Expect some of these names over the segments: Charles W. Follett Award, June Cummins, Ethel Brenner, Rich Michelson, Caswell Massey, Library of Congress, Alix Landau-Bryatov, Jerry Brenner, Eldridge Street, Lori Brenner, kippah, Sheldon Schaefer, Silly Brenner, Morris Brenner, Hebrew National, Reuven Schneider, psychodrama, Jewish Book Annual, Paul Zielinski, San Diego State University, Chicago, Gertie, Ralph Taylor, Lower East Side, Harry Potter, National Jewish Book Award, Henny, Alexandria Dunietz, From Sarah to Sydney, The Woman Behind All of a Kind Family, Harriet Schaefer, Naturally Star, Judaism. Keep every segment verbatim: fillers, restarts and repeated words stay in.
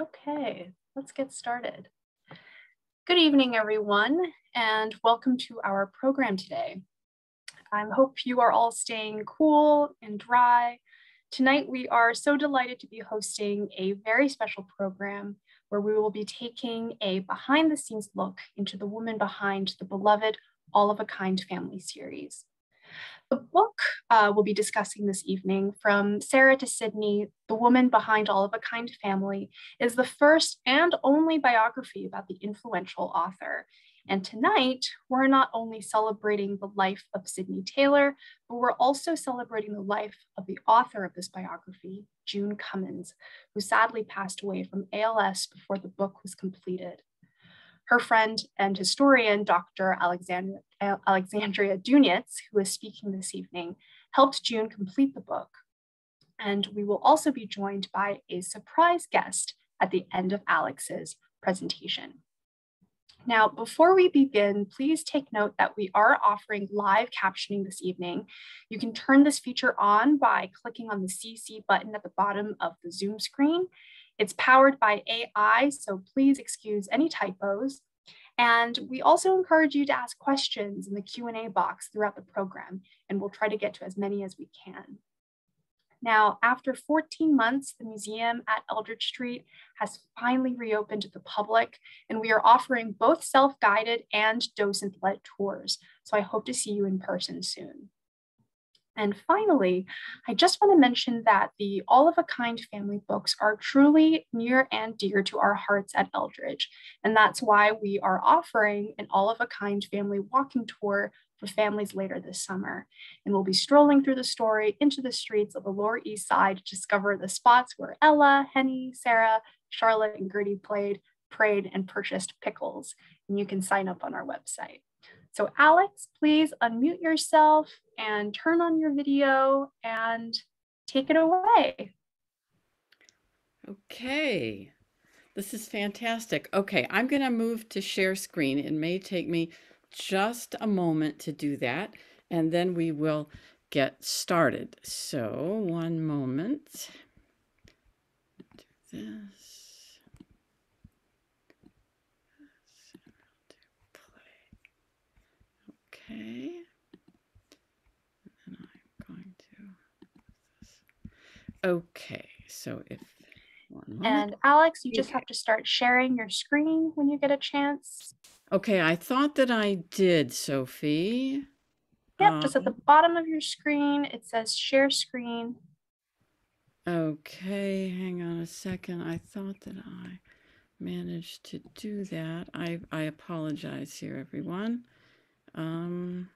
Okay, let's get started. Good evening, everyone, and welcome to our program today. I hope you are all staying cool and dry. Tonight, we are so delighted to be hosting a very special program where we will be taking a behind-the-scenes look into the woman behind the beloved All of a Kind Family series. The book uh, we'll be discussing this evening, From Sarah to Sydney, The Woman Behind All of a Kind Family, is the first and only biography about the influential author. And tonight, we're not only celebrating the life of Sydney Taylor, but we're also celebrating the life of the author of this biography, June Cummins, who sadly passed away from A L S before the book was completed. Her friend and historian, Doctor Alexandria, Alexandria Dunietz, who is speaking this evening, helped June complete the book. And we will also be joined by a surprise guest at the end of Alex's presentation. Now, before we begin, please take note that we are offering live captioning this evening. You can turn this feature on by clicking on the C C button at the bottom of the Zoom screen. It's powered by A I, so please excuse any typos. And we also encourage you to ask questions in the Q and A box throughout the program, and we'll try to get to as many as we can. Now, after fourteen months, the museum at Eldridge Street has finally reopened to the public, and we are offering both self-guided and docent-led tours. So I hope to see you in person soon. And finally, I just want to mention that the All of a Kind Family books are truly near and dear to our hearts at Eldridge. And that's why we are offering an All of a Kind Family walking tour for families later this summer. And we'll be strolling through the story into the streets of the Lower East Side to discover the spots where Ella, Henny, Sarah, Charlotte, and Gertie played, prayed, and purchased pickles. And you can sign up on our website. So Alex, please unmute yourself and turn on your video and take it away. Okay, this is fantastic. Okay, I'm gonna move to share screen. It may take me just a moment to do that, and then we will get started. So one moment, do this. Okay, and I'm going to this. Okay, so if one and Alex, you okay. just have to start sharing your screen when you get a chance. Okay, I thought that I did, Sophie. Yep, um, just at the bottom of your screen, it says share screen. Okay, hang on a second. I thought that I managed to do that. I, I apologize here, everyone. Um,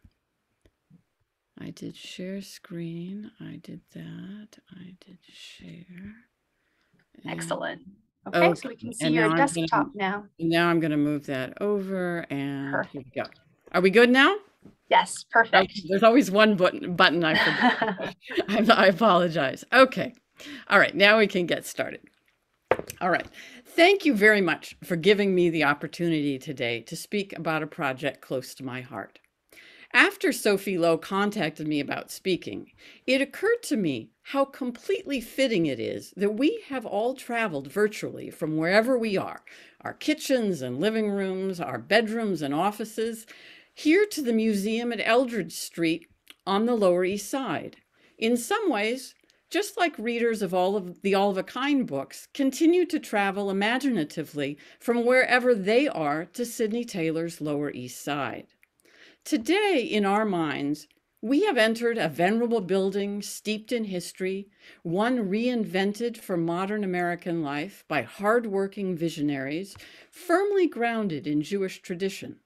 I did share screen. I did that. I did share. And, Excellent. Okay, okay, so we can see and your now desktop gonna, now. Now I'm going to move that over and perfect. Here we go. Are we good now? Yes, perfect. I, there's always one button, button I forgot. I, I apologize. Okay. All right, now we can get started. All right. Thank you very much for giving me the opportunity today to speak about a project close to my heart. After Sophie Lowe contacted me about speaking, it occurred to me how completely fitting it is that we have all traveled virtually from wherever we are, our kitchens and living rooms, our bedrooms and offices, here to the museum at Eldridge Street on the Lower East Side. In some ways, just like readers of all of the All of a Kind books continue to travel imaginatively from wherever they are to Sydney Taylor's Lower East Side. Today, in our minds, we have entered a venerable building steeped in history, one reinvented for modern American life by hard-working visionaries, firmly grounded in Jewish tradition.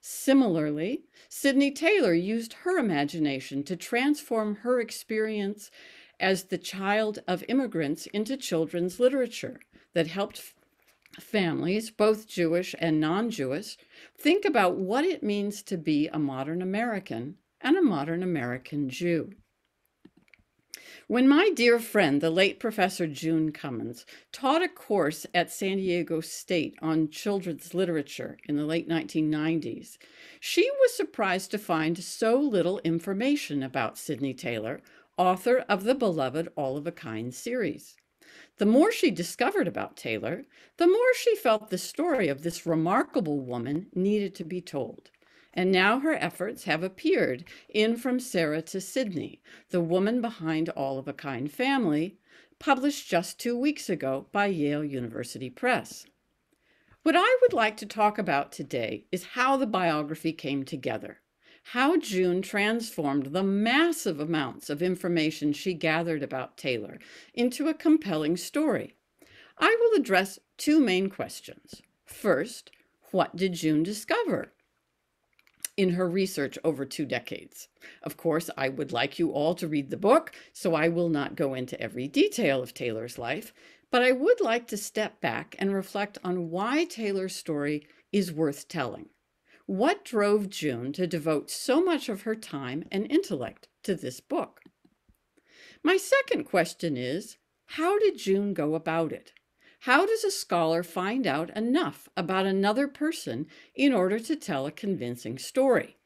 Similarly, Sydney Taylor used her imagination to transform her experience as the child of immigrants into children's literature that helped families, both Jewish and non-Jewish, think about what it means to be a modern American and a modern American Jew. When my dear friend, the late Professor June Cummins, taught a course at San Diego State on children's literature in the late nineteen nineties, she was surprised to find so little information about Sydney Taylor, author of the beloved All of a Kind series. The more she discovered about Taylor, the more she felt the story of this remarkable woman needed to be told. And now her efforts have appeared in From Sarah to Sydney, The Woman Behind All of a Kind Family, published just two weeks ago by Yale University Press. What I would like to talk about today is how the biography came together, how June transformed the massive amounts of information she gathered about Taylor into a compelling story. I will address two main questions. First, what did June discover in her research over two decades? Of course, I would like you all to read the book, so I will not go into every detail of Taylor's life, but I would like to step back and reflect on why Taylor's story is worth telling. What drove June to devote so much of her time and intellect to this book? My second question is, how did June go about it? How does a scholar find out enough about another person in order to tell a convincing story?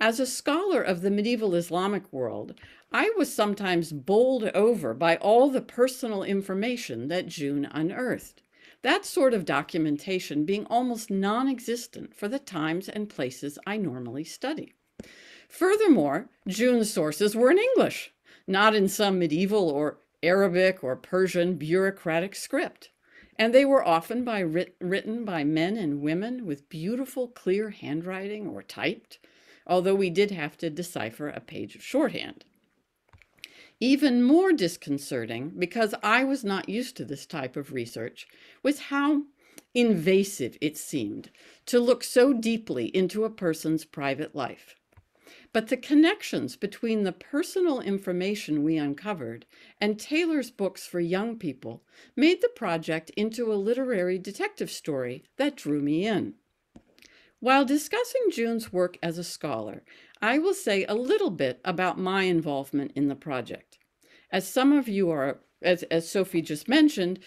As a scholar of the medieval Islamic world, I was sometimes bowled over by all the personal information that June unearthed, that sort of documentation being almost non-existent for the times and places I normally study. Furthermore, June's sources were in English, not in some medieval or Arabic or Persian bureaucratic script, and they were often by writ written by men and women with beautiful, clear handwriting or typed, although we did have to decipher a page of shorthand. Even more disconcerting, because I was not used to this type of research, was how invasive it seemed to look so deeply into a person's private life. But the connections between the personal information we uncovered and Taylor's books for young people made the project into a literary detective story that drew me in. While discussing June's work as a scholar, I will say a little bit about my involvement in the project. As some of you are, as, as Sophie just mentioned,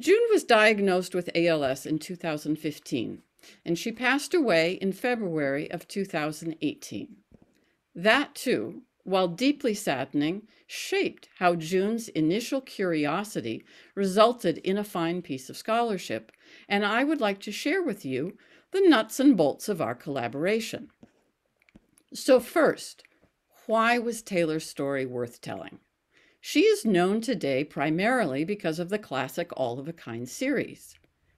June was diagnosed with A L S in two thousand fifteen, and she passed away in February of two thousand eighteen. That too, while deeply saddening, shaped how June's initial curiosity resulted in a fine piece of scholarship, and I would like to share with you the nuts and bolts of our collaboration. So first, why was Taylor's story worth telling? She is known today primarily because of the classic All of a Kind series.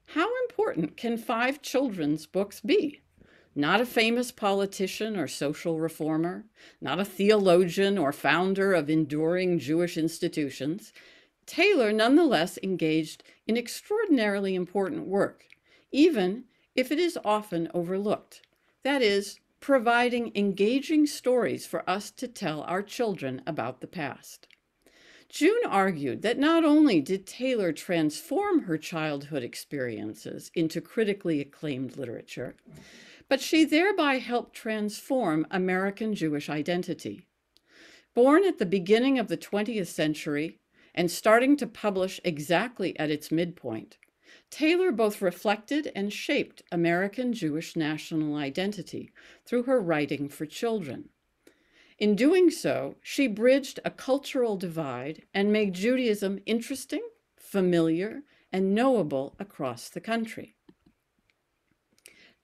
How important can five children's books be? Not a famous politician or social reformer, not a theologian or founder of enduring Jewish institutions, Taylor nonetheless engaged in extraordinarily important work, even if it is often overlooked. That is, providing engaging stories for us to tell our children about the past. June argued that not only did Taylor transform her childhood experiences into critically acclaimed literature, but she thereby helped transform American Jewish identity. Born at the beginning of the twentieth century and starting to publish exactly at its midpoint, Taylor both reflected and shaped American Jewish national identity through her writing for children. In doing so, she bridged a cultural divide and made Judaism interesting, familiar, and knowable across the country.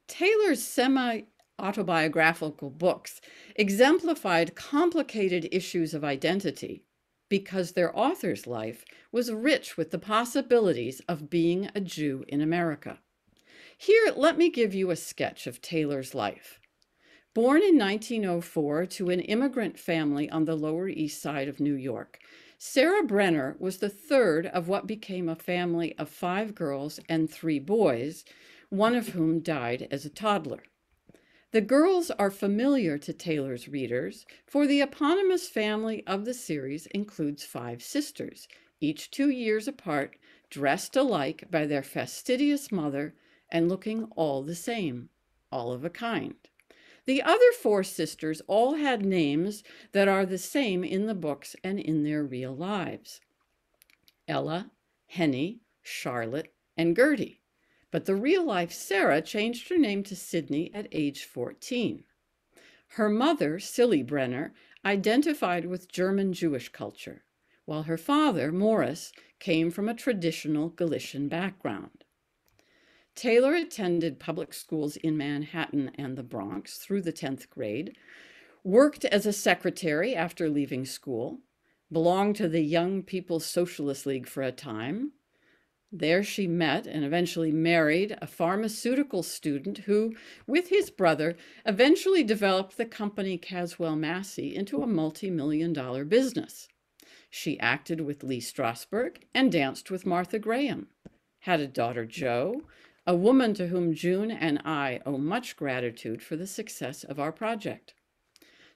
Taylor's semi-autobiographical books exemplified complicated issues of identity because their author's life was rich with the possibilities of being a Jew in America. Here, let me give you a sketch of Taylor's life. Born in nineteen oh four to an immigrant family on the Lower East Side of New York, Sarah Brenner was the third of what became a family of five girls and three boys, one of whom died as a toddler. The girls are familiar to Taylor's readers, for the eponymous family of the series includes five sisters, each two years apart, dressed alike by their fastidious mother and looking all the same, all of a kind. The other four sisters all had names that are the same in the books and in their real lives: Ella, Henny, Charlotte, and Gertie. But the real-life Sarah changed her name to Sydney at age fourteen. Her mother, Silly Brenner, identified with German Jewish culture, while her father, Morris, came from a traditional Galician background. Taylor attended public schools in Manhattan and the Bronx through the tenth grade, worked as a secretary after leaving school, belonged to the Young People's Socialist League for a time. There she met and eventually married a pharmaceutical student who, with his brother, eventually developed the company Caswell Massey into a multi-million dollar business. She acted with Lee Strasberg and danced with Martha Graham, had a daughter Jo, a woman to whom June and I owe much gratitude for the success of our project.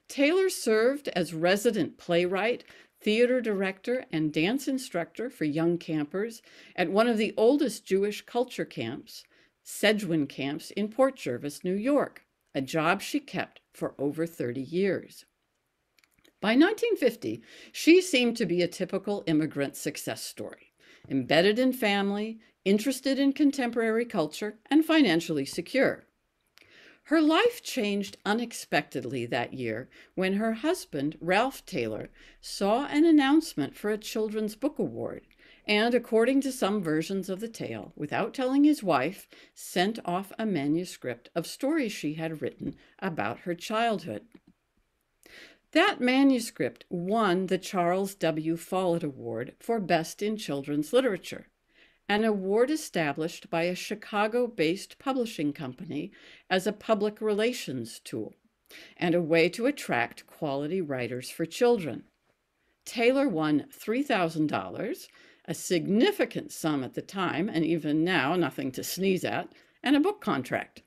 Taylor served as resident playwright, theater director, and dance instructor for young campers at one of the oldest Jewish culture camps, Cejwin Camps in Port Jervis, New York, a job she kept for over thirty years. By nineteen fifty, she seemed to be a typical immigrant success story, embedded in family, interested in contemporary culture, and financially secure. Her life changed unexpectedly that year when her husband, Ralph Taylor, saw an announcement for a children's book award and, according to some versions of the tale, without telling his wife, sent off a manuscript of stories she had written about her childhood. That manuscript won the Charles W. Follett Award for Best in Children's Literature, an award established by a Chicago-based publishing company as a public relations tool and a way to attract quality writers for children. Taylor won three thousand dollars, a significant sum at the time, and even now nothing to sneeze at, and a book contract.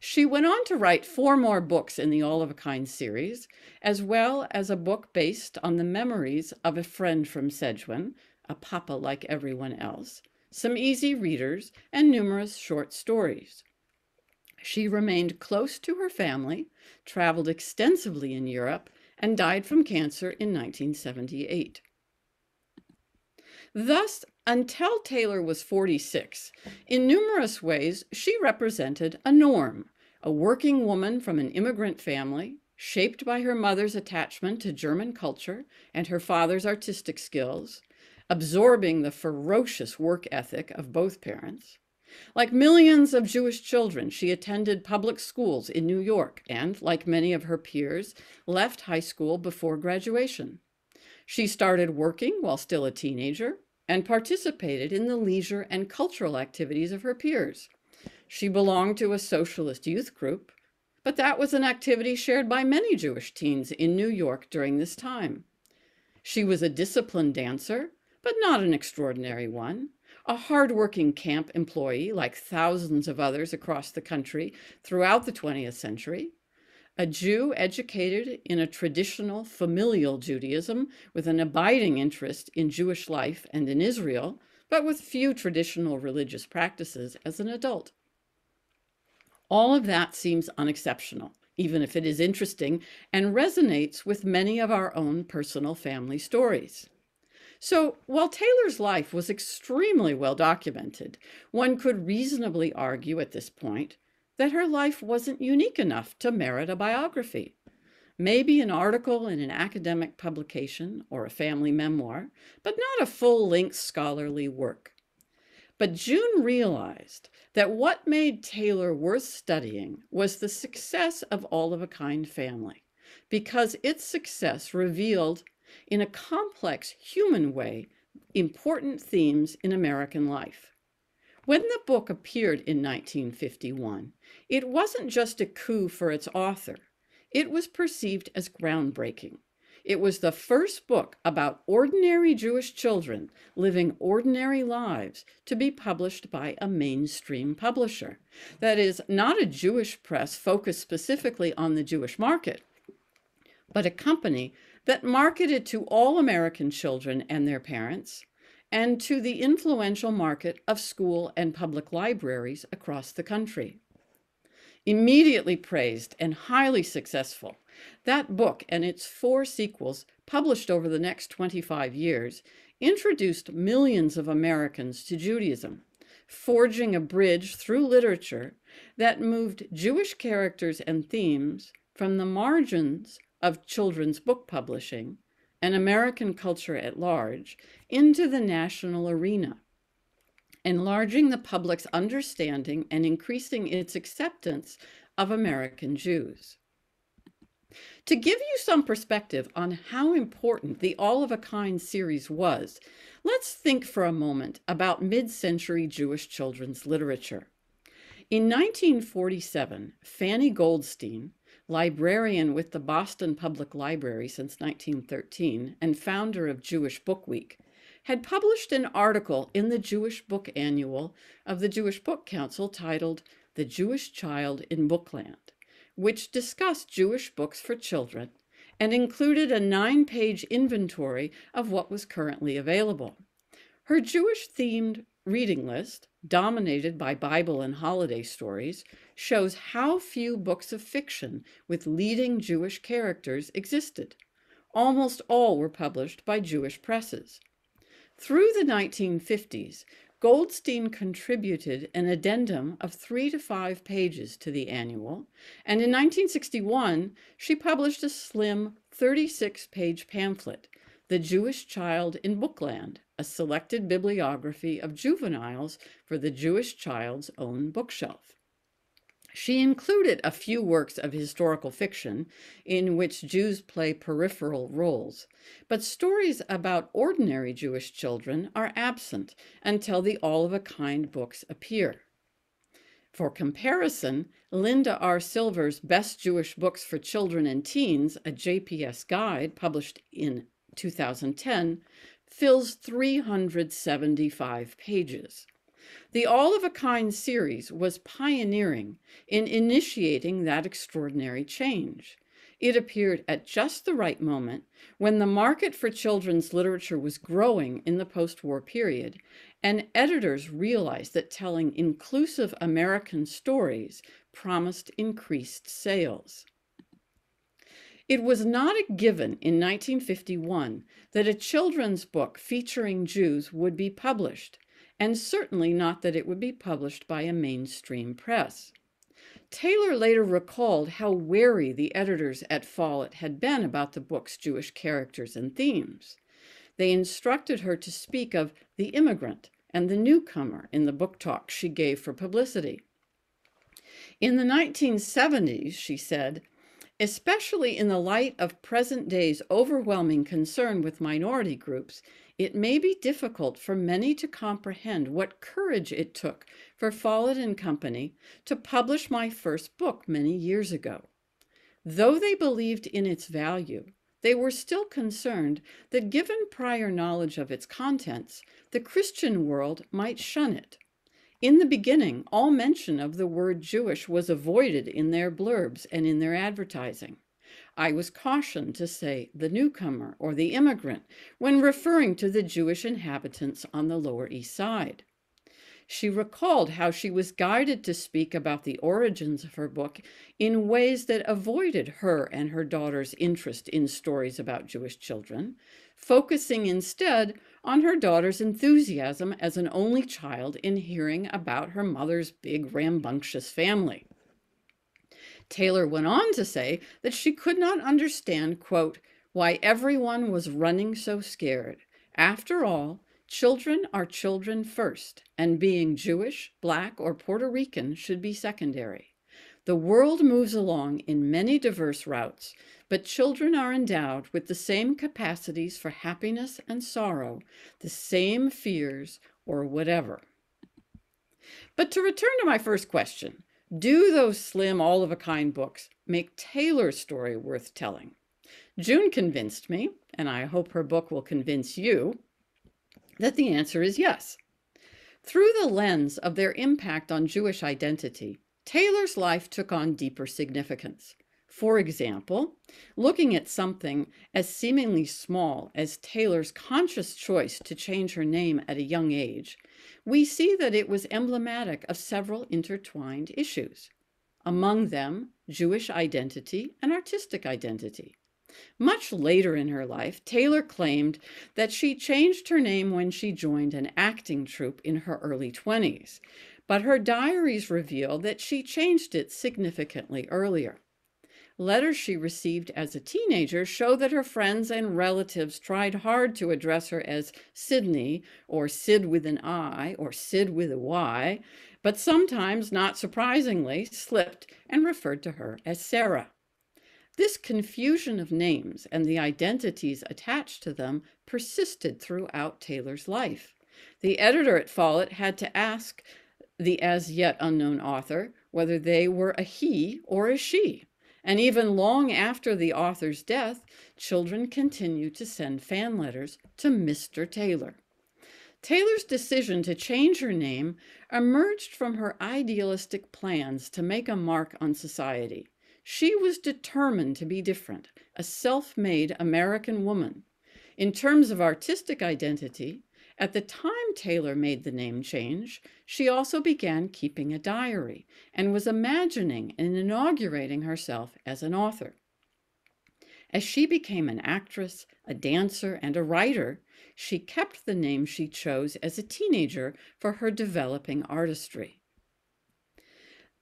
She went on to write four more books in the All of a Kind series, as well as a book based on the memories of a friend from Cejwin, A Papa Like Everyone Else, some easy readers, and numerous short stories. She remained close to her family, traveled extensively in Europe, and died from cancer in nineteen seventy-eight. Thus, until Taylor was forty-six, in numerous ways she represented a norm, a working woman from an immigrant family, shaped by her mother's attachment to German culture and her father's artistic skills, absorbing the ferocious work ethic of both parents. Like millions of Jewish children, she attended public schools in New York and, like many of her peers, left high school before graduation. She started working while still a teenager and participated in the leisure and cultural activities of her peers. She belonged to a socialist youth group, but that was an activity shared by many Jewish teens in New York during this time. She was a disciplined dancer, but not an extraordinary one, a hard-working camp employee like thousands of others across the country throughout the twentieth century, a Jew educated in a traditional familial Judaism with an abiding interest in Jewish life and in Israel, but with few traditional religious practices as an adult. All of that seems unexceptional, even if it is interesting and resonates with many of our own personal family stories. So, while Taylor's life was extremely well documented, one could reasonably argue at this point that her life wasn't unique enough to merit a biography. Maybe an article in an academic publication or a family memoir, but not a full-length scholarly work. But June realized that what made Taylor worth studying was the success of All of a Kind Family, because its success revealed in a complex, human way, important themes in American life. When the book appeared in nineteen fifty-one, it wasn't just a coup for its author. It was perceived as groundbreaking. It was the first book about ordinary Jewish children living ordinary lives to be published by a mainstream publisher. That is, not a Jewish press focused specifically on the Jewish market, but a company that marketed to all American children and their parents, and to the influential market of school and public libraries across the country. Immediately praised and highly successful, that book and its four sequels, published over the next twenty-five years, introduced millions of Americans to Judaism, forging a bridge through literature that moved Jewish characters and themes from the margins of children's book publishing and American culture at large into the national arena, enlarging the public's understanding and increasing its acceptance of American Jews. To give you some perspective on how important the All of a Kind series was, let's think for a moment about mid-century Jewish children's literature. In nineteen forty-seven, Fanny Goldstein, librarian with the Boston Public Library since nineteen thirteen and founder of Jewish Book Week, had published an article in the Jewish Book Annual of the Jewish Book Council titled "The Jewish Child in Bookland," which discussed Jewish books for children and included a nine-page inventory of what was currently available. Her Jewish-themed reading list, dominated by Bible and holiday stories, shows how few books of fiction with leading Jewish characters existed. Almost all were published by Jewish presses. Through the nineteen fifties, Goldstein contributed an addendum of three to five pages to the annual, and in nineteen sixty-one, she published a slim thirty-six page pamphlet, The Jewish Child in Bookland, a selected bibliography of juveniles for the Jewish child's own bookshelf. She included a few works of historical fiction in which Jews play peripheral roles, but stories about ordinary Jewish children are absent until the All of a Kind books appear. For comparison, Linda R. Silver's Best Jewish Books for Children and Teens, a J P S guide published in two thousand ten, fills three hundred seventy-five pages. The All of a Kind series was pioneering in initiating that extraordinary change. It appeared at just the right moment when the market for children's literature was growing in the post-war period, and editors realized that telling inclusive American stories promised increased sales. It was not a given in nineteen fifty-one that a children's book featuring Jews would be published, and certainly not that it would be published by a mainstream press. Taylor later recalled how wary the editors at Follett had been about the book's Jewish characters and themes. They instructed her to speak of the immigrant and the newcomer in the book talk she gave for publicity. In the nineteen seventies, she said, "Especially in the light of present day's overwhelming concern with minority groups, it may be difficult for many to comprehend what courage it took for Follett and Company to publish my first book many years ago. Though they believed in its value, they were still concerned that given prior knowledge of its contents, the Christian world might shun it. In the beginning, all mention of the word Jewish was avoided in their blurbs and in their advertising. I was cautioned to say the newcomer or the immigrant when referring to the Jewish inhabitants on the Lower East Side." She recalled how she was guided to speak about the origins of her book in ways that avoided her and her daughter's interest in stories about Jewish children, focusing instead on her daughter's enthusiasm as an only child in hearing about her mother's big, rambunctious family. Taylor went on to say that she could not understand, quote, "why everyone was running so scared. After all, children are children first, and being Jewish, Black, or Puerto Rican should be secondary. The world moves along in many diverse routes, but children are endowed with the same capacities for happiness and sorrow, the same fears, or whatever." But to return to my first question, do those slim All of a Kind books make Taylor's story worth telling? June convinced me, and I hope her book will convince you, that the answer is yes. Through the lens of their impact on Jewish identity, Taylor's life took on deeper significance. For example, looking at something as seemingly small as Taylor's conscious choice to change her name at a young age, we see that it was emblematic of several intertwined issues, among them Jewish identity and artistic identity. Much later in her life, Taylor claimed that she changed her name when she joined an acting troupe in her early twenties, but her diaries reveal that she changed it significantly earlier. Letters she received as a teenager show that her friends and relatives tried hard to address her as Sydney, or Sid with an I, or Sid with a Y, but sometimes, not surprisingly, slipped and referred to her as Sarah. This confusion of names and the identities attached to them persisted throughout Taylor's life. The editor at Follett had to ask the as-yet unknown author whether they were a he or a she. And even long after the author's death, children continued to send fan letters to Mister Taylor. Taylor's decision to change her name emerged from her idealistic plans to make a mark on society. She was determined to be different, a self-made American woman. In terms of artistic identity, at the time Taylor made the name change, she also began keeping a diary and was imagining and inaugurating herself as an author. As she became an actress, a dancer, and a writer, she kept the name she chose as a teenager for her developing artistry.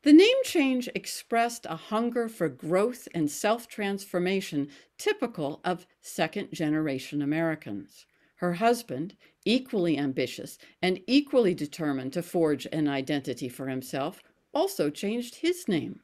The name change expressed a hunger for growth and self-transformation typical of second-generation Americans. Her husband, equally ambitious and equally determined to forge an identity for himself, also changed his name.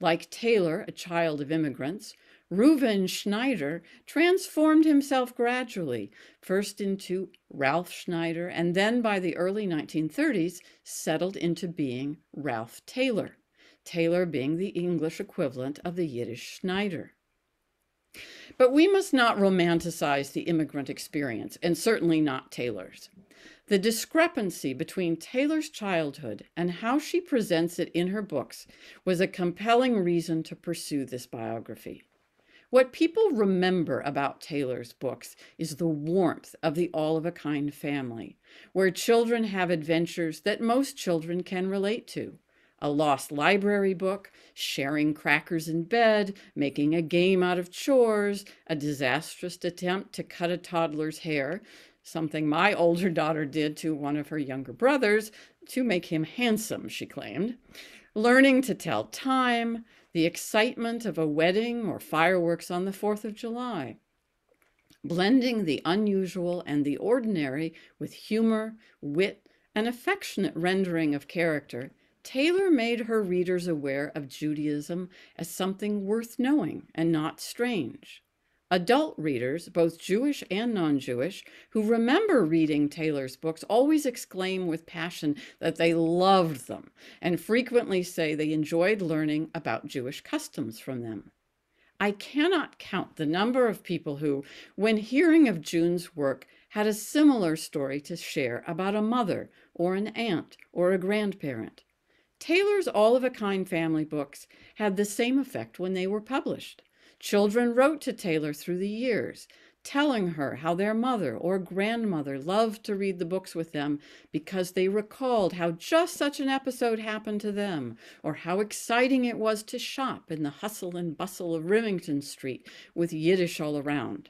Like Taylor, a child of immigrants, Reuven Schneider transformed himself gradually, first into Ralph Schneider, and then by the early nineteen thirties, settled into being Ralph Taylor, Taylor being the English equivalent of the Yiddish Schneider. But we must not romanticize the immigrant experience, and certainly not Taylor's. The discrepancy between Taylor's childhood and how she presents it in her books was a compelling reason to pursue this biography. What people remember about Taylor's books is the warmth of the All of a Kind Family, where children have adventures that most children can relate to. A lost library book, sharing crackers in bed, making a game out of chores, a disastrous attempt to cut a toddler's hair, something my older daughter did to one of her younger brothers to make him handsome, she claimed, learning to tell time, the excitement of a wedding or fireworks on the fourth of July. Blending the unusual and the ordinary with humor, wit, and affectionate rendering of character, Taylor made her readers aware of Judaism as something worth knowing and not strange. Adult readers, both Jewish and non-Jewish, who remember reading Taylor's books always exclaim with passion that they loved them and frequently say they enjoyed learning about Jewish customs from them. I cannot count the number of people who, when hearing of June's work, had a similar story to share about a mother or an aunt or a grandparent. Taylor's All of a Kind Family books had the same effect when they were published. Children wrote to Taylor through the years, telling her how their mother or grandmother loved to read the books with them because they recalled how just such an episode happened to them, or how exciting it was to shop in the hustle and bustle of Remington Street with Yiddish all around.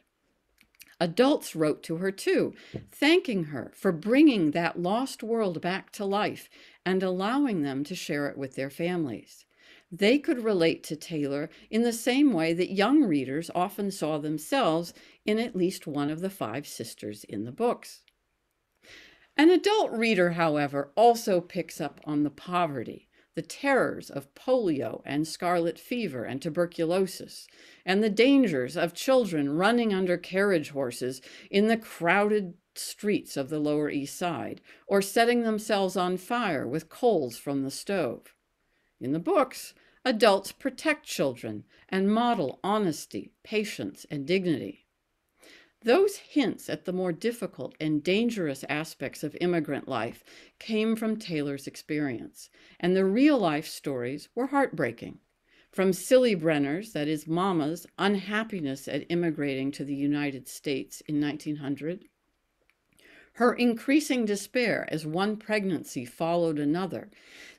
Adults wrote to her too, thanking her for bringing that lost world back to life and allowing them to share it with their families. They could relate to Taylor in the same way that young readers often saw themselves in at least one of the five sisters in the books. An adult reader, however, also picks up on the poverty, the terrors of polio and scarlet fever and tuberculosis, and the dangers of children running under carriage horses in the crowded streets of the Lower East Side, or setting themselves on fire with coals from the stove. In the books, adults protect children and model honesty, patience, and dignity. Those hints at the more difficult and dangerous aspects of immigrant life came from Taylor's experience, and the real-life stories were heartbreaking. From Silly Brenner's, that is Mama's, unhappiness at immigrating to the United States in nineteen hundred, her increasing despair as one pregnancy followed another,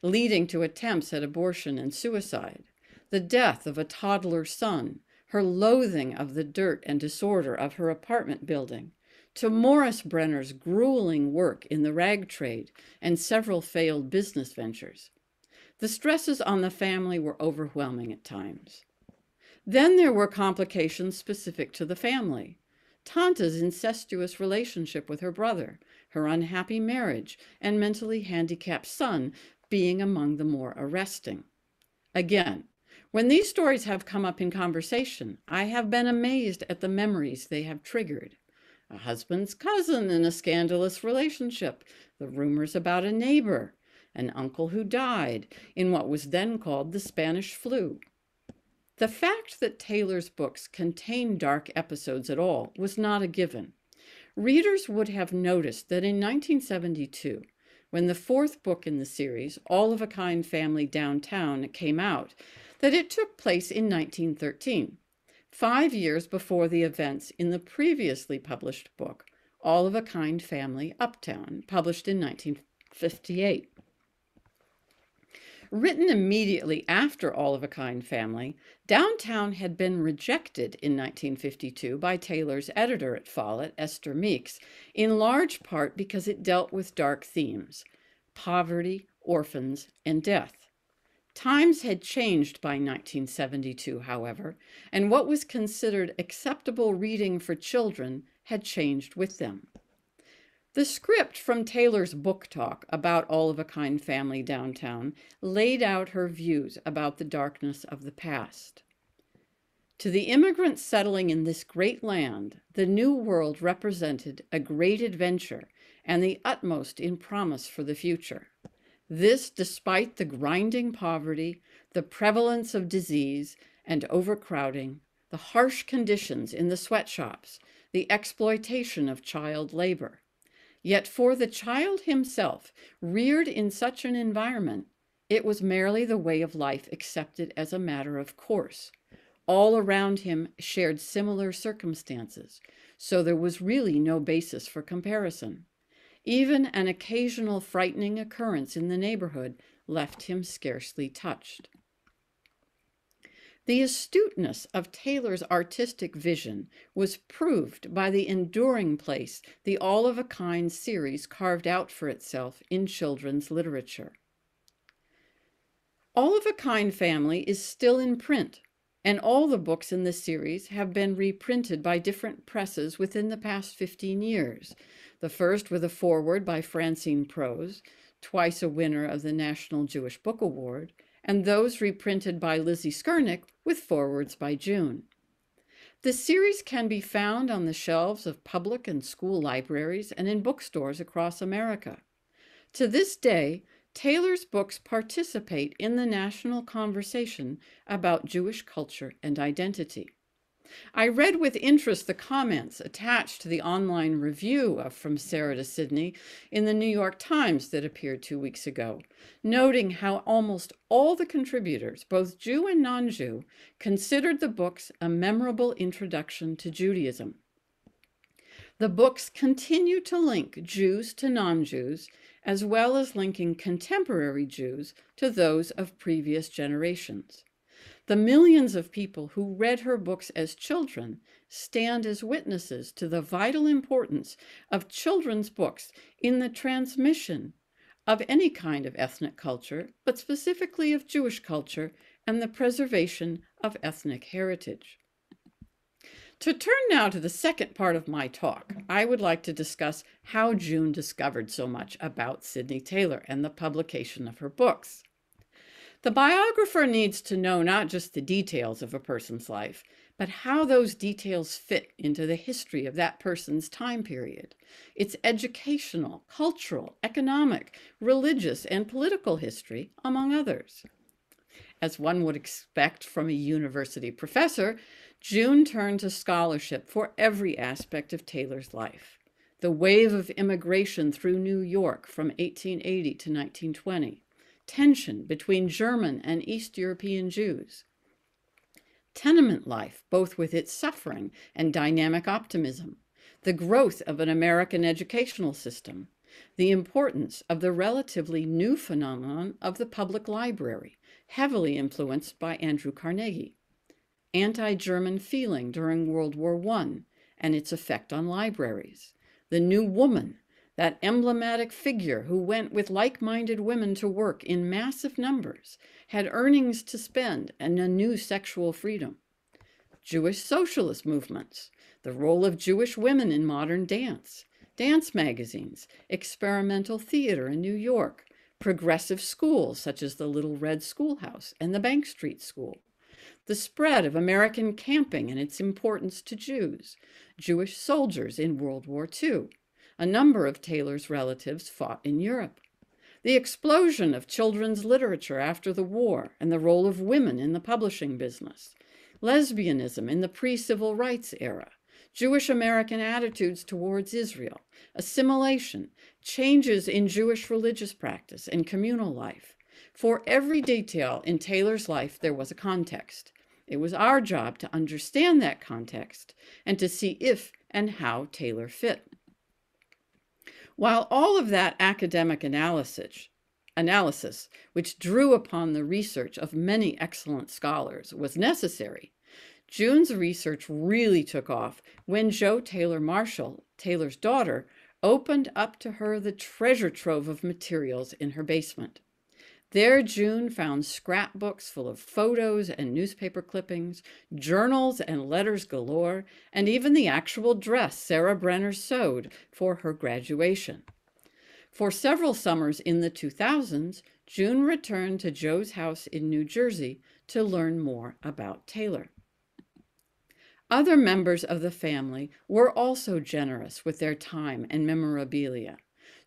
leading to attempts at abortion and suicide, the death of a toddler son, her loathing of the dirt and disorder of her apartment building, to Morris Brenner's grueling work in the rag trade and several failed business ventures. The stresses on the family were overwhelming at times. Then there were complications specific to the family. Tanta's incestuous relationship with her brother, her unhappy marriage, and mentally handicapped son being among the more arresting. Again, when these stories have come up in conversation, I have been amazed at the memories they have triggered. A husband's cousin in a scandalous relationship, the rumors about a neighbor, an uncle who died in what was then called the Spanish flu. The fact that Taylor's books contained dark episodes at all was not a given. Readers would have noticed that in nineteen seventy-two, when the fourth book in the series, All of a Kind Family Downtown, came out, that it took place in nineteen thirteen, five years before the events in the previously published book, All of a Kind Family Uptown, published in nineteen fifty-eight. Written immediately after All of a Kind Family, Downtown had been rejected in nineteen fifty-two by Taylor's editor at Follett, Esther Meeks, in large part because it dealt with dark themes, poverty, orphans, and death. Times had changed by nineteen seventy-two, however, and what was considered acceptable reading for children had changed with them. The script from Taylor's book talk about All of a Kind Family Downtown laid out her views about the darkness of the past. To the immigrants settling in this great land, the New World represented a great adventure and the utmost in promise for the future. This despite the grinding poverty, the prevalence of disease and overcrowding, the harsh conditions in the sweatshops, the exploitation of child labor. Yet for the child himself, reared in such an environment, it was merely the way of life accepted as a matter of course. All around him shared similar circumstances, so there was really no basis for comparison. Even an occasional frightening occurrence in the neighborhood left him scarcely touched. The astuteness of Taylor's artistic vision was proved by the enduring place the All of a Kind series carved out for itself in children's literature. All of a Kind Family is still in print, and all the books in the series have been reprinted by different presses within the past fifteen years, the first with a foreword by Francine Prose, twice a winner of the National Jewish Book Award, and those reprinted by Lizzie Skernick with forewords by June. The series can be found on the shelves of public and school libraries and in bookstores across America. To this day, Taylor's books participate in the national conversation about Jewish culture and identity. I read with interest the comments attached to the online review of From Sarah to Sydney in the New York Times that appeared two weeks ago, noting how almost all the contributors, both Jew and non-Jew, considered the books a memorable introduction to Judaism. The books continue to link Jews to non-Jews, as well as linking contemporary Jews to those of previous generations. The millions of people who read her books as children stand as witnesses to the vital importance of children's books in the transmission of any kind of ethnic culture, but specifically of Jewish culture and the preservation of ethnic heritage. To turn now to the second part of my talk, I would like to discuss how June discovered so much about Sydney Taylor and the publication of her books. The biographer needs to know not just the details of a person's life, but how those details fit into the history of that person's time period, its educational, cultural, economic, religious, and political history, among others. As one would expect from a university professor, June turned to scholarship for every aspect of Taylor's life. The wave of immigration through New York from eighteen eighty to nineteen twenty, tension between German and East European Jews, tenement life, both with its suffering and dynamic optimism, the growth of an American educational system, the importance of the relatively new phenomenon of the public library, heavily influenced by Andrew Carnegie, anti-German feeling during World War One and its effect on libraries, the new woman, that emblematic figure who went with like-minded women to work in massive numbers, had earnings to spend, and a new sexual freedom. Jewish socialist movements, the role of Jewish women in modern dance, dance magazines, experimental theater in New York, progressive schools such as the Little Red Schoolhouse and the Bank Street School, the spread of American camping and its importance to Jews, Jewish soldiers in World War Two. A number of Taylor's relatives fought in Europe. The explosion of children's literature after the war and the role of women in the publishing business, lesbianism in the pre-civil rights era, Jewish American attitudes towards Israel, assimilation, changes in Jewish religious practice and communal life. For every detail in Taylor's life, there was a context. It was our job to understand that context and to see if and how Taylor fit. While all of that academic analysis, analysis, which drew upon the research of many excellent scholars, was necessary, June's research really took off when Jo Taylor Marshall, Taylor's daughter, opened up to her the treasure trove of materials in her basement. There, June found scrapbooks full of photos and newspaper clippings, journals and letters galore, and even the actual dress Sarah Brenner sewed for her graduation. For several summers in the two thousands, June returned to Jo's house in New Jersey to learn more about Taylor. Other members of the family were also generous with their time and memorabilia.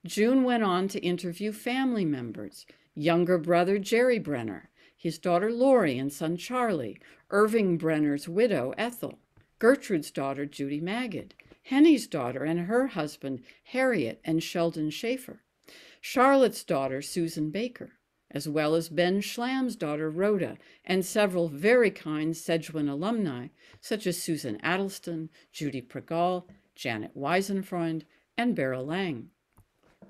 June went on to interview family members, younger brother Jerry Brenner, his daughter Lori and son Charlie, Irving Brenner's widow Ethel, Gertrude's daughter Judy Magid, Henny's daughter and her husband Harriet and Sheldon Schaefer, Charlotte's daughter Susan Baker, as well as Ben Schlam's daughter Rhoda and several very kind Cejwin alumni such as Susan Adelston, Judy Pregal, Janet Weisenfreund, and Beryl Lang.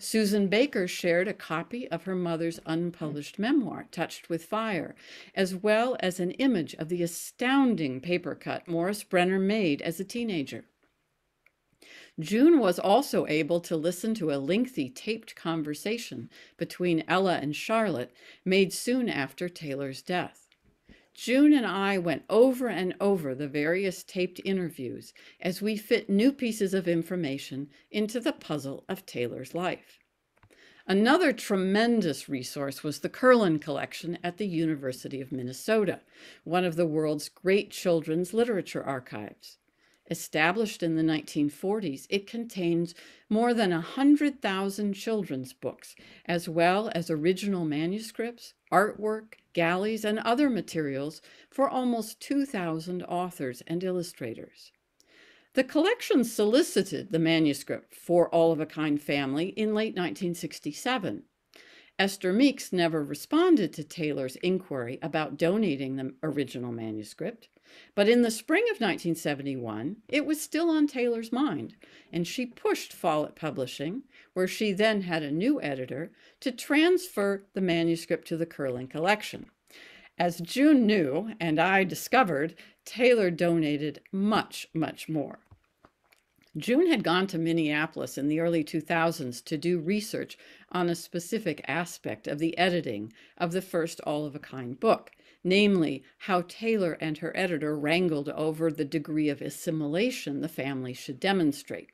Susan Baker shared a copy of her mother's unpublished memoir, Touched with Fire, as well as an image of the astounding paper cut Morris Brenner made as a teenager. June was also able to listen to a lengthy taped conversation between Ella and Charlotte made soon after Taylor's death. June and I went over and over the various taped interviews as we fit new pieces of information into the puzzle of Taylor's life. Another tremendous resource was the Kerlan Collection at the University of Minnesota, one of the world's great children's literature archives. Established in the nineteen forties, it contains more than one hundred thousand children's books, as well as original manuscripts, artwork, galleys, and other materials for almost two thousand authors and illustrators. The collection solicited the manuscript for All of a Kind Family in late nineteen sixty-seven. Esther Meeks never responded to Taylor's inquiry about donating the original manuscript, but in the spring of nineteen seventy-one, it was still on Taylor's mind, and she pushed Follett Publishing, where she then had a new editor, to transfer the manuscript to the Kerlan Collection. As June knew, and I discovered, Taylor donated much, much more. June had gone to Minneapolis in the early two thousands to do research on a specific aspect of the editing of the first All of a Kind book, namely how Taylor and her editor wrangled over the degree of assimilation the family should demonstrate,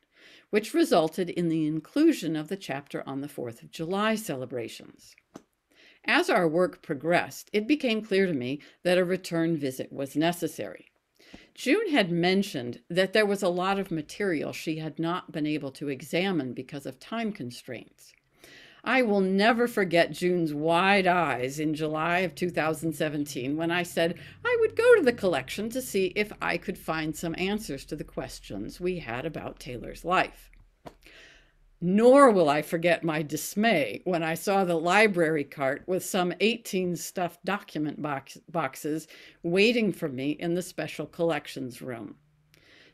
which resulted in the inclusion of the chapter on the fourth of July celebrations. As our work progressed, it became clear to me that a return visit was necessary. June had mentioned that there was a lot of material she had not been able to examine because of time constraints. I will never forget June's wide eyes in July of two thousand seventeen when I said I would go to the collection to see if I could find some answers to the questions we had about Taylor's life. Nor will I forget my dismay when I saw the library cart with some eighteen stuffed document box boxes waiting for me in the special collections room.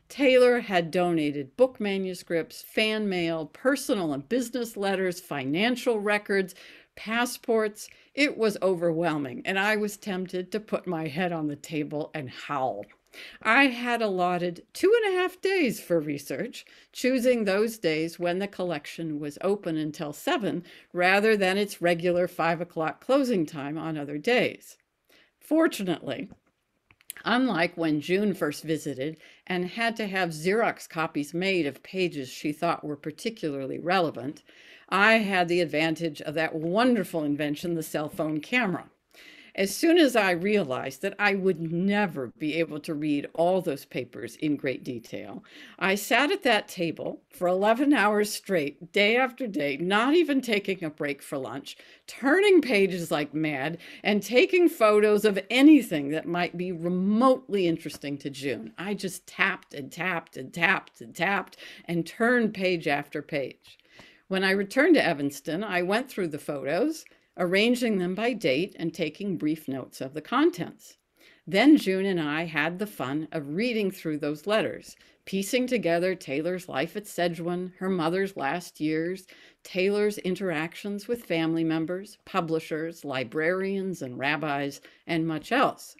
Taylor had donated book manuscripts, fan mail, personal and business letters, financial records, passports. It was overwhelming, and I was tempted to put my head on the table and howl. I had allotted two and a half days for research, choosing those days when the collection was open until seven, rather than its regular five o'clock closing time on other days. Fortunately, Unlike when June first visited and had to have Xerox copies made of pages she thought were particularly relevant, I had the advantage of that wonderful invention, the cell phone camera. As soon as I realized that I would never be able to read all those papers in great detail, I sat at that table for eleven hours straight, day after day, not even taking a break for lunch, turning pages like mad, and taking photos of anything that might be remotely interesting to June. I just tapped and tapped and tapped and tapped and turned page after page. When I returned to Evanston, I went through the photos, arranging them by date and taking brief notes of the contents. Then June and I had the fun of reading through those letters, piecing together Taylor's life at Cejwin, her mother's last years, Taylor's interactions with family members, publishers, librarians, and rabbis, and much else.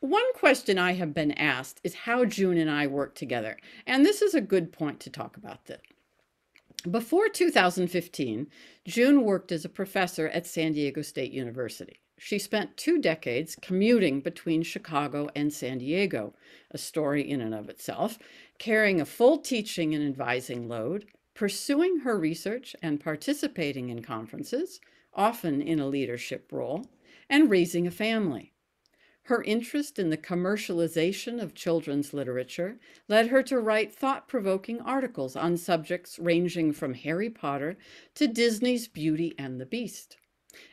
One question I have been asked is how June and I work together, and this is a good point to talk about that. Before two thousand fifteen, June worked as a professor at San Diego State University. She spent two decades commuting between Chicago and San Diego, a story in and of itself, carrying a full teaching and advising load, pursuing her research and participating in conferences, often in a leadership role, and raising a family. Her interest in the commercialization of children's literature led her to write thought-provoking articles on subjects ranging from Harry Potter to Disney's Beauty and the Beast.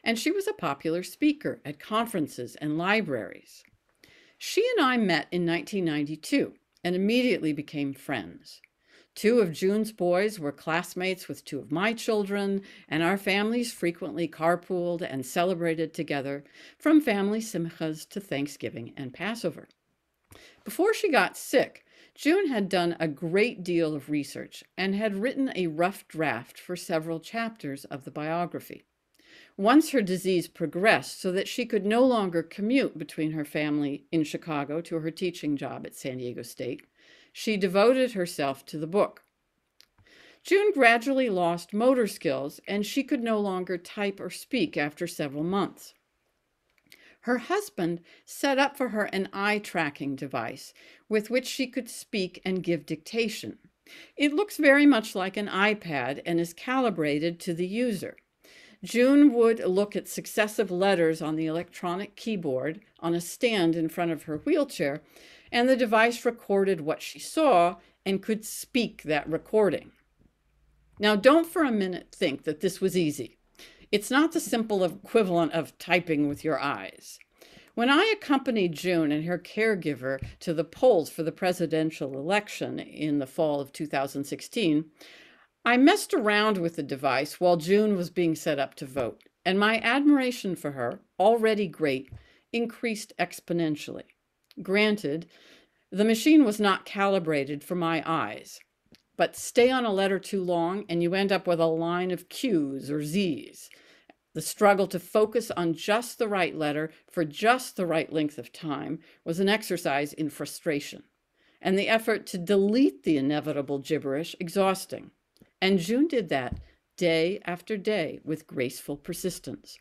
And she was a popular speaker at conferences and libraries. She and I met in nineteen ninety-two and immediately became friends. Two of June's boys were classmates with two of my children, and our families frequently carpooled and celebrated together, from family simchas to Thanksgiving and Passover. Before she got sick, June had done a great deal of research and had written a rough draft for several chapters of the biography. Once her disease progressed so that she could no longer commute between her family in Chicago to her teaching job at San Diego State, she devoted herself to the book. June gradually lost motor skills, and she could no longer type or speak after several months. Her husband set up for her an eye-tracking device with which she could speak and give dictation. It looks very much like an iPad and is calibrated to the user. June would look at successive letters on the electronic keyboard on a stand in front of her wheelchair, and the device recorded what she saw and could speak that recording. Now, don't for a minute think that this was easy. It's not the simple equivalent of typing with your eyes. When I accompanied June and her caregiver to the polls for the presidential election in the fall of two thousand sixteen, I messed around with the device while June was being set up to vote, and my admiration for her, already great, increased exponentially. Granted, the machine was not calibrated for my eyes, but stay on a letter too long and you end up with a line of Q's or Z's. The struggle to focus on just the right letter for just the right length of time was an exercise in frustration, and the effort to delete the inevitable gibberish exhausting. And June did that day after day with graceful persistence.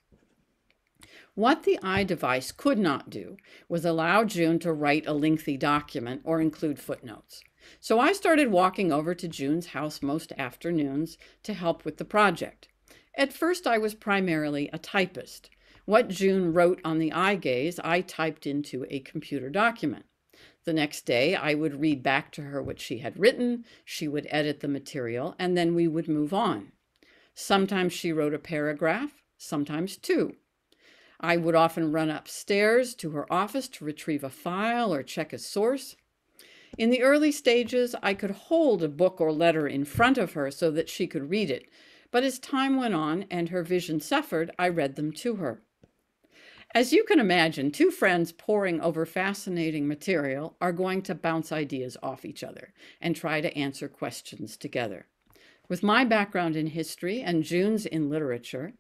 What the eye device could not do was allow June to write a lengthy document or include footnotes. So I started walking over to June's house most afternoons to help with the project. At first, I was primarily a typist. What June wrote on the eye gaze, I typed into a computer document. The next day, I would read back to her what she had written, she would edit the material, and then we would move on. Sometimes she wrote a paragraph, sometimes two. I would often run upstairs to her office to retrieve a file or check a source. In the early stages, I could hold a book or letter in front of her so that she could read it, but as time went on and her vision suffered, I read them to her. As you can imagine, two friends poring over fascinating material are going to bounce ideas off each other and try to answer questions together. With my background in history and June's in literature,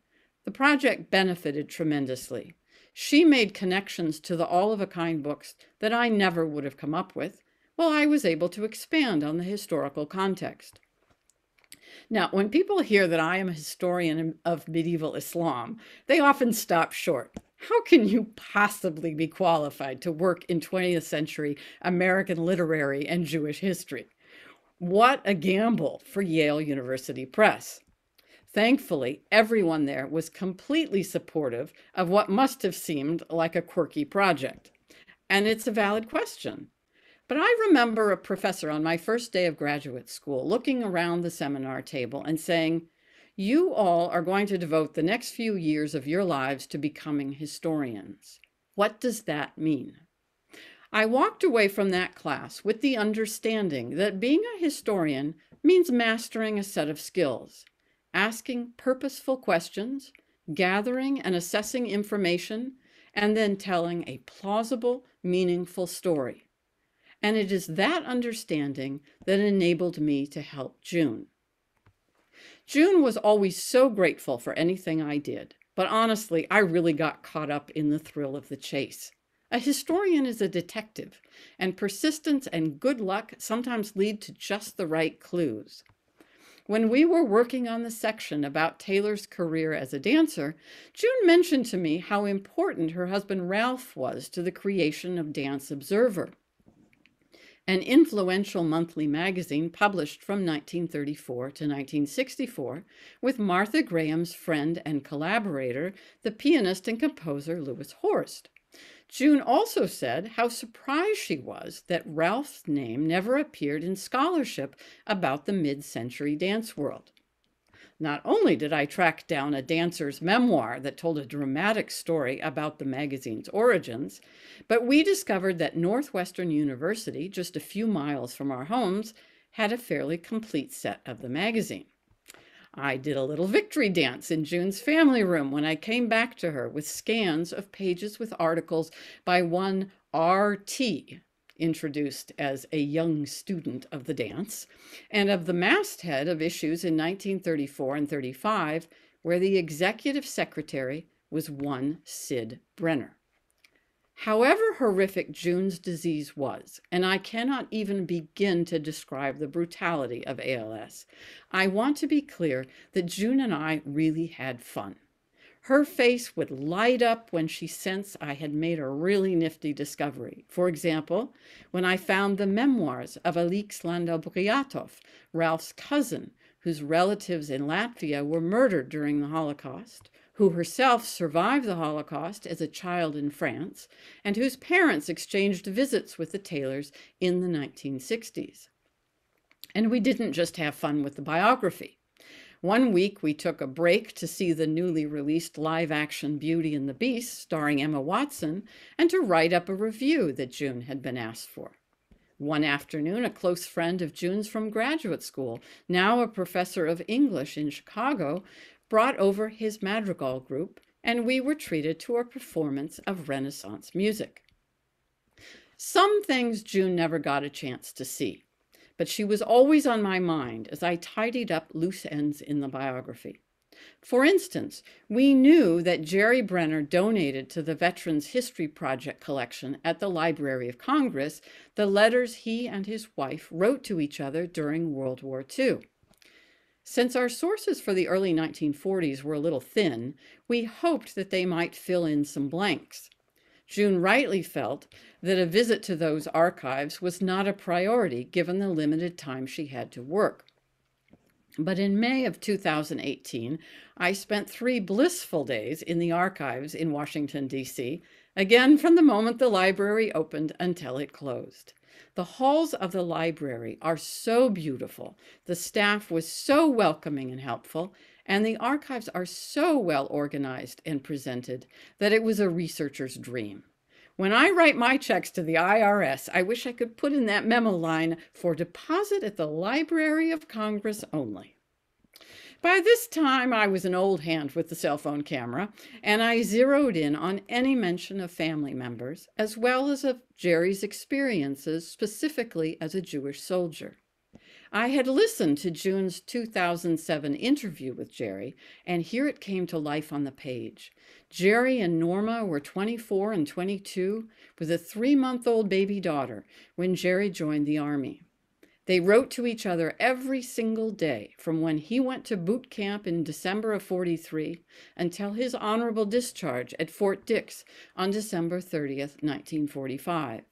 the project benefited tremendously. She made connections to the All of a Kind books that I never would have come up with, while I was able to expand on the historical context. Now, when people hear that I am a historian of medieval Islam, they often stop short. how can you possibly be qualified to work in twentieth century American literary and Jewish history? What a gamble for Yale University Press. Thankfully, everyone there was completely supportive of what must have seemed like a quirky project. And it's a valid question. But I remember a professor on my first day of graduate school looking around the seminar table and saying, "You all are going to devote the next few years of your lives to becoming historians. What does that mean?" I walked away from that class with the understanding that being a historian means mastering a set of skills, asking purposeful questions, gathering and assessing information, and then telling a plausible, meaningful story. And it is that understanding that enabled me to help June. June was always so grateful for anything I did, but honestly, I really got caught up in the thrill of the chase. A historian is a detective, and persistence and good luck sometimes lead to just the right clues. When we were working on the section about Taylor's career as a dancer, June mentioned to me how important her husband Ralph was to the creation of Dance Observer, an influential monthly magazine published from nineteen thirty-four to nineteen sixty-four with Martha Graham's friend and collaborator, the pianist and composer Lewis Horst. June also said how surprised she was that Ralph's name never appeared in scholarship about the mid-century dance world. Not only did I track down a dancer's memoir that told a dramatic story about the magazine's origins, but we discovered that Northwestern University, just a few miles from our homes, had a fairly complete set of the magazine. I did a little victory dance in June's family room when I came back to her with scans of pages with articles by one R T, introduced as a young student of the dance, and of the masthead of issues in nineteen thirty-four and thirty-five, where the executive secretary was one Sid Brenner. However horrific June's disease was, and I cannot even begin to describe the brutality of A L S, I want to be clear that June and I really had fun. Her face would light up when she sensed I had made a really nifty discovery. For example, when I found the memoirs of Alix Landau-Bryatov, Ralph's cousin, whose relatives in Latvia were murdered during the Holocaust, who herself survived the Holocaust as a child in France, and whose parents exchanged visits with the Taylors in the nineteen sixties. And we didn't just have fun with the biography. One week we took a break to see the newly released live-action Beauty and the Beast starring Emma Watson and to write up a review that June had been asked for. One afternoon, a close friend of June's from graduate school, now a professor of English in Chicago, brought over his madrigal group, and we were treated to a performance of Renaissance music. Some things June never got a chance to see, but she was always on my mind as I tidied up loose ends in the biography. For instance, we knew that Jerry Brenner donated to the Veterans History Project collection at the Library of Congress the letters he and his wife wrote to each other during World War Two. Since our sources for the early nineteen forties were a little thin, we hoped that they might fill in some blanks. June rightly felt that a visit to those archives was not a priority given the limited time she had to work. But in May of two thousand eighteen, I spent three blissful days in the archives in Washington, D C, again from the moment the library opened until it closed. The halls of the library are so beautiful, the staff was so welcoming and helpful, and the archives are so well organized and presented that it was a researcher's dream. When I write my checks to the I R S, I wish I could put in that memo line for deposit at the Library of Congress only. By this time, I was an old hand with the cell phone camera, and I zeroed in on any mention of family members, as well as of Jerry's experiences specifically as a Jewish soldier. I had listened to June's two thousand seven interview with Jerry, and here it came to life on the page. Jerry and Norma were twenty-four and twenty-two, with a three-month-old baby daughter, when Jerry joined the Army. They wrote to each other every single day from when he went to boot camp in December of forty-three until his honorable discharge at Fort Dix on December thirtieth, nineteen forty-five.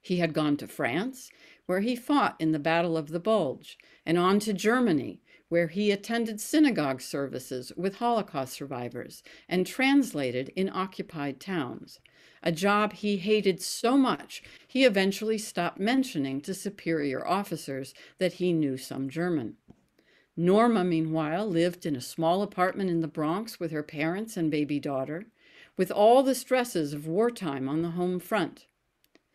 He had gone to France, where he fought in the Battle of the Bulge, and on to Germany, where he attended synagogue services with Holocaust survivors and translated in occupied towns. A job he hated so much, he eventually stopped mentioning to superior officers that he knew some German. Norma, meanwhile, lived in a small apartment in the Bronx with her parents and baby daughter, with all the stresses of wartime on the home front.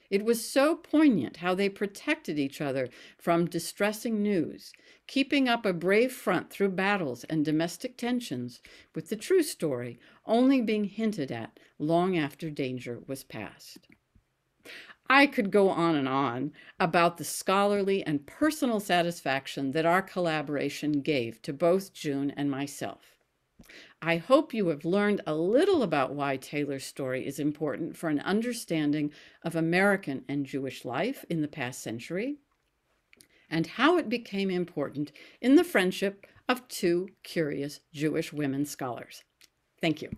It was so poignant how they protected each other from distressing news, keeping up a brave front through battles and domestic tensions, with the true story only being hinted at long after danger was past. I could go on and on about the scholarly and personal satisfaction that our collaboration gave to both June and myself. I hope you have learned a little about why Taylor's story is important for an understanding of American and Jewish life in the past century, and how it became important in the friendship of two curious Jewish women scholars. Thank you.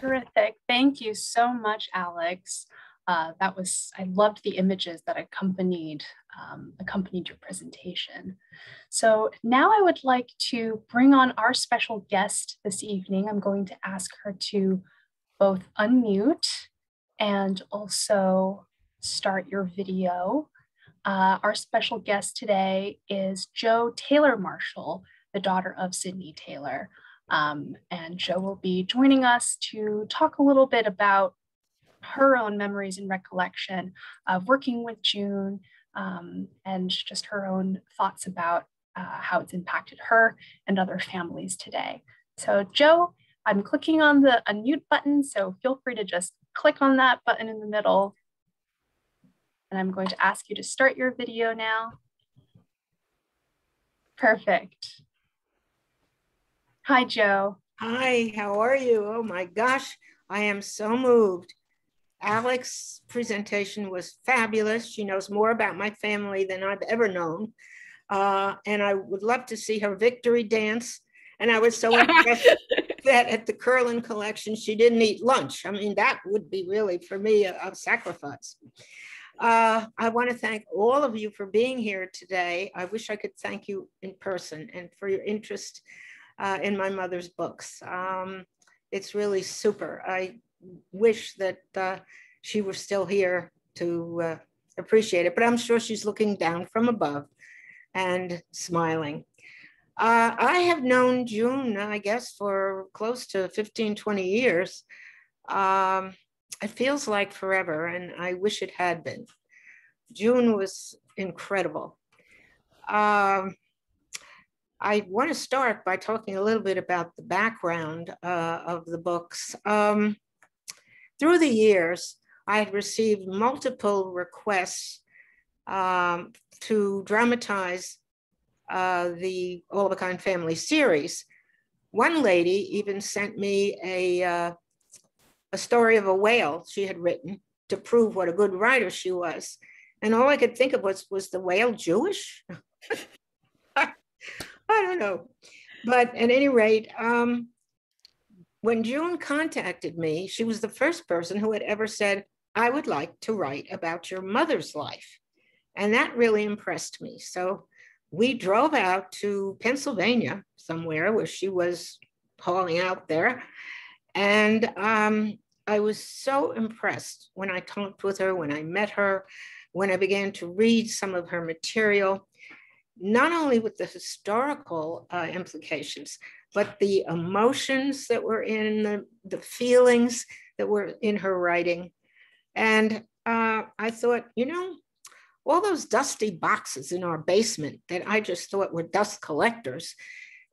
Terrific. Thank you so much, Alex. Uh, that was, I loved the images that accompanied, um, accompanied your presentation. So now I would like to bring on our special guest this evening. I'm going to ask her to both unmute and also start your video. Uh, our special guest today is Jo Taylor Marshall, the daughter of Sydney Taylor. Um, and Jo will be joining us to talk a little bit about her own memories and recollection of working with June, um, and just her own thoughts about uh, how it's impacted her and other families today. So Jo, I'm clicking on the unmute button, so feel free to just click on that button in the middle. And I'm going to ask you to start your video now. Perfect. Hi, Jo. Hi, how are you? Oh my gosh, I am so moved. Alex's presentation was fabulous. She knows more about my family than I've ever known. Uh, and I would love to see her victory dance. And I was so impressed that at the Kerlan Collection, she didn't eat lunch. I mean, that would be really, for me, a, a sacrifice. Uh, I want to thank all of you for being here today. I wish I could thank you in person and for your interest uh, in my mother's books. Um, it's really super. I wish that uh, she were still here to uh, appreciate it, but I'm sure she's looking down from above and smiling. Uh, I have known June, I guess, for close to fifteen, twenty years. Um, it feels like forever, and I wish it had been. June was incredible. Um, I want to start by talking a little bit about the background uh, of the books. Um, Through the years, I had received multiple requests um, to dramatize uh, the All of a Kind Family series. One lady even sent me a, uh, a story of a whale she had written to prove what a good writer she was. And all I could think of was, was the whale Jewish? I don't know. But at any rate, um, when June contacted me, she was the first person who had ever said, I would like to write about your mother's life. And that really impressed me. So we drove out to Pennsylvania somewhere where she was hauling out there. And um, I was so impressed when I talked with her, when I met her, when I began to read some of her material, not only with the historical uh, implications, but the emotions that were in the, the feelings that were in her writing. And uh, I thought, you know, all those dusty boxes in our basement that I just thought were dust collectors.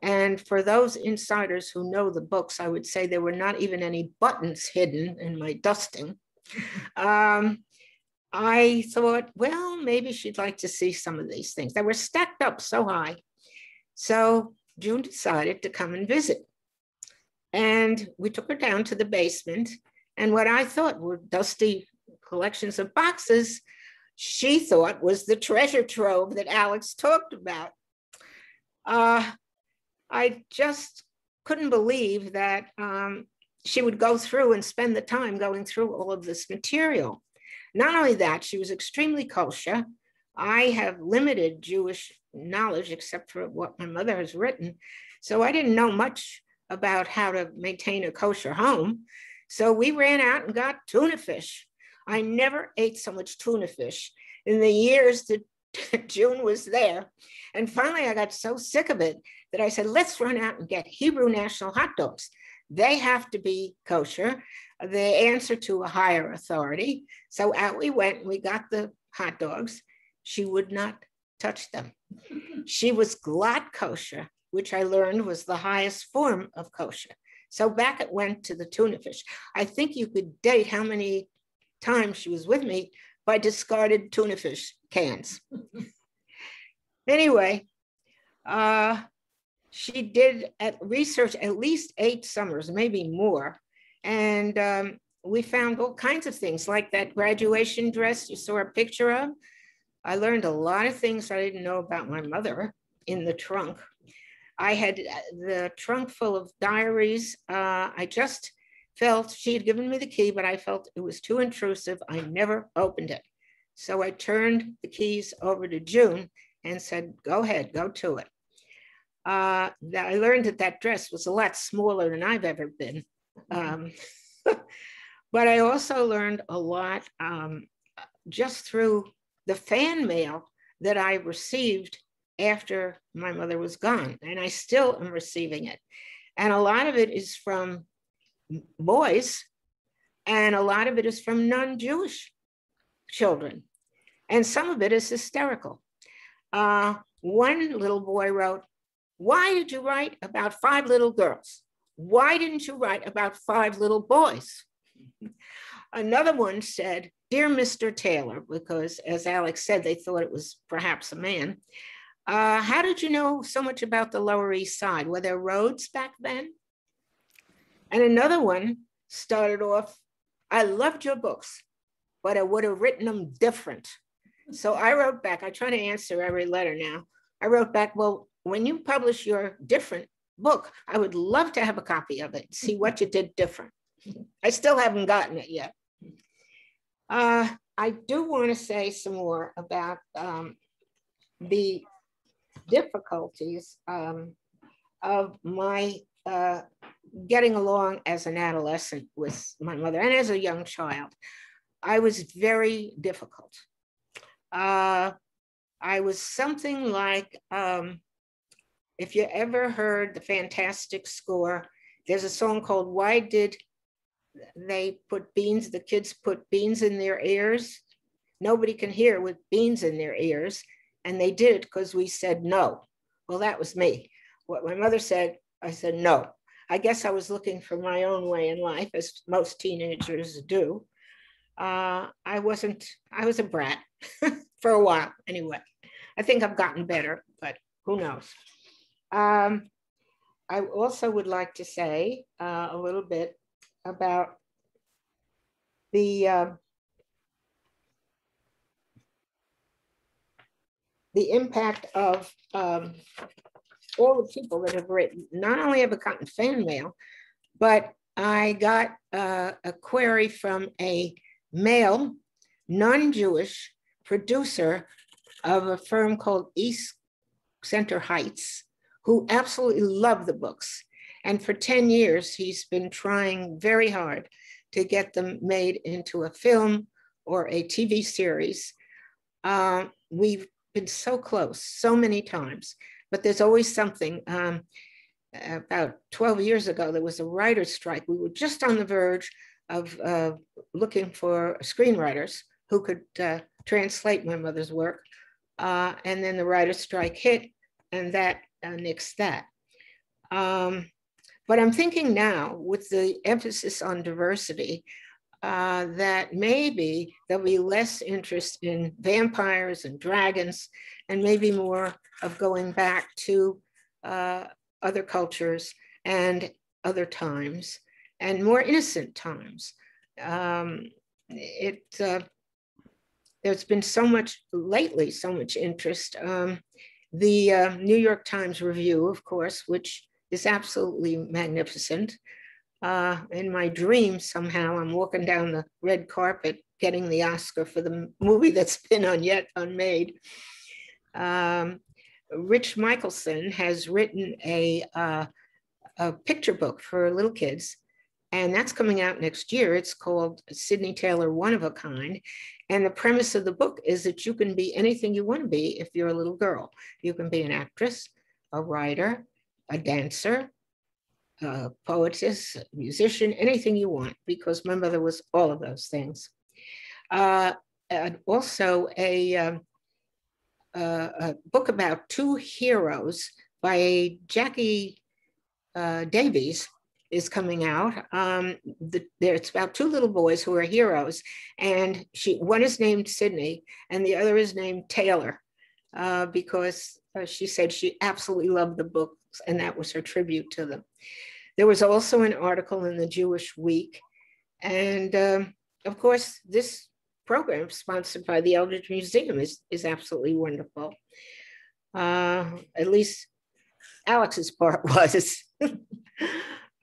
And for those insiders who know the books, I would say there were not even any buttons hidden in my dusting. Um, I thought, well, maybe she'd like to see some of these things. They were stacked up so high. So June decided to come and visit. And we took her down to the basement and what I thought were dusty collections of boxes she thought was the treasure trove that Alex talked about. Uh, I just couldn't believe that um, she would go through and spend the time going through all of this material. Not only that, she was extremely kosher. I have limited Jewish knowledge except for what my mother has written. So I didn't know much about how to maintain a kosher home. So we ran out and got tuna fish. I never ate so much tuna fish in the years that June was there. And finally, I got so sick of it that I said, let's run out and get Hebrew National hot dogs. They have to be kosher, the answer to a higher authority. So out we went and we got the hot dogs. She would not touch them. She was glot kosher, which I learned was the highest form of kosher. So back it went to the tuna fish. I think you could date how many times she was with me by discarded tuna fish cans. Anyway, uh, she did at research at least eight summers, maybe more. And um, we found all kinds of things like that graduation dress you saw a picture of. I learned a lot of things I didn't know about my mother in the trunk. I had the trunk full of diaries. Uh, I just felt she had given me the key, but I felt it was too intrusive. I never opened it. So I turned the keys over to June and said, go ahead, go to it. Uh, I learned that that dress was a lot smaller than I've ever been. Um, but I also learned a lot um, just through the fan mail that I received after my mother was gone. And I still am receiving it. And a lot of it is from boys, and a lot of it is from non-Jewish children. And some of it is hysterical. Uh, one little boy wrote, why did you write about five little girls? Why didn't you write about five little boys? Another one said, dear Mister Taylor, because as Alex said, they thought it was perhaps a man. Uh, how did you know so much about the Lower East Side? Were there roads back then? And another one started off, I loved your books, but I would have written them different. So I wrote back, I try to answer every letter now. I wrote back, well, when you publish your different book, I would love to have a copy of it, see what you did different. I still haven't gotten it yet. Uh, I do want to say some more about um, the difficulties um, of my uh, getting along as an adolescent with my mother and as a young child. I was very difficult. Uh, I was something like, um, if you ever heard the Fantastic score, there's a song called Why Did They Put Beans, the kids put beans in their ears. Nobody can hear with beans in their ears. And they did it because we said no. Well, that was me. What my mother said, I said no. I guess I was looking for my own way in life, as most teenagers do. Uh, I wasn't, I was a brat for a while anyway. I think I've gotten better, but who knows? Um, I also would like to say uh, a little bit about the uh, the impact of um, all the people that have written. Not only have I gotten fan mail, but I got uh, a query from a male, non-Jewish producer of a firm called East Center Heights, who absolutely loved the books. And for ten years, he's been trying very hard to get them made into a film or a T V series. Uh, we've been so close so many times, but there's always something. Um, about twelve years ago, there was a writer's strike. We were just on the verge of uh, looking for screenwriters who could uh, translate my mother's work. Uh, and then the writer's strike hit, and that uh, nixed that. Um, But I'm thinking now, with the emphasis on diversity, uh, that maybe there'll be less interest in vampires and dragons, and maybe more of going back to uh, other cultures and other times, and more innocent times. Um, it uh, there's been so much lately, so much interest. Um, the uh, New York Times review, of course, which is absolutely magnificent. Uh, in my dream, somehow, I'm walking down the red carpet, getting the Oscar for the movie that's been on yet unmade. Um, Rich Michelson has written a, uh, a picture book for little kids, and that's coming out next year. It's called Sydney Taylor, One of a Kind. And the premise of the book is that you can be anything you want to be if you're a little girl. You can be an actress, a writer, a dancer, a poetess, a musician, anything you want, because my mother was all of those things. Uh, and also a, uh, a book about two heroes by Jackie uh, Davies is coming out. Um, the, there, it's about two little boys who are heroes, and she, one is named Sydney and the other is named Taylor, uh, because uh, she said she absolutely loved the books, and that was her tribute to them. There was also an article in the Jewish Week, and um, of course, this program sponsored by the Eldridge Museum is, is absolutely wonderful. Uh, at least Alex's part was.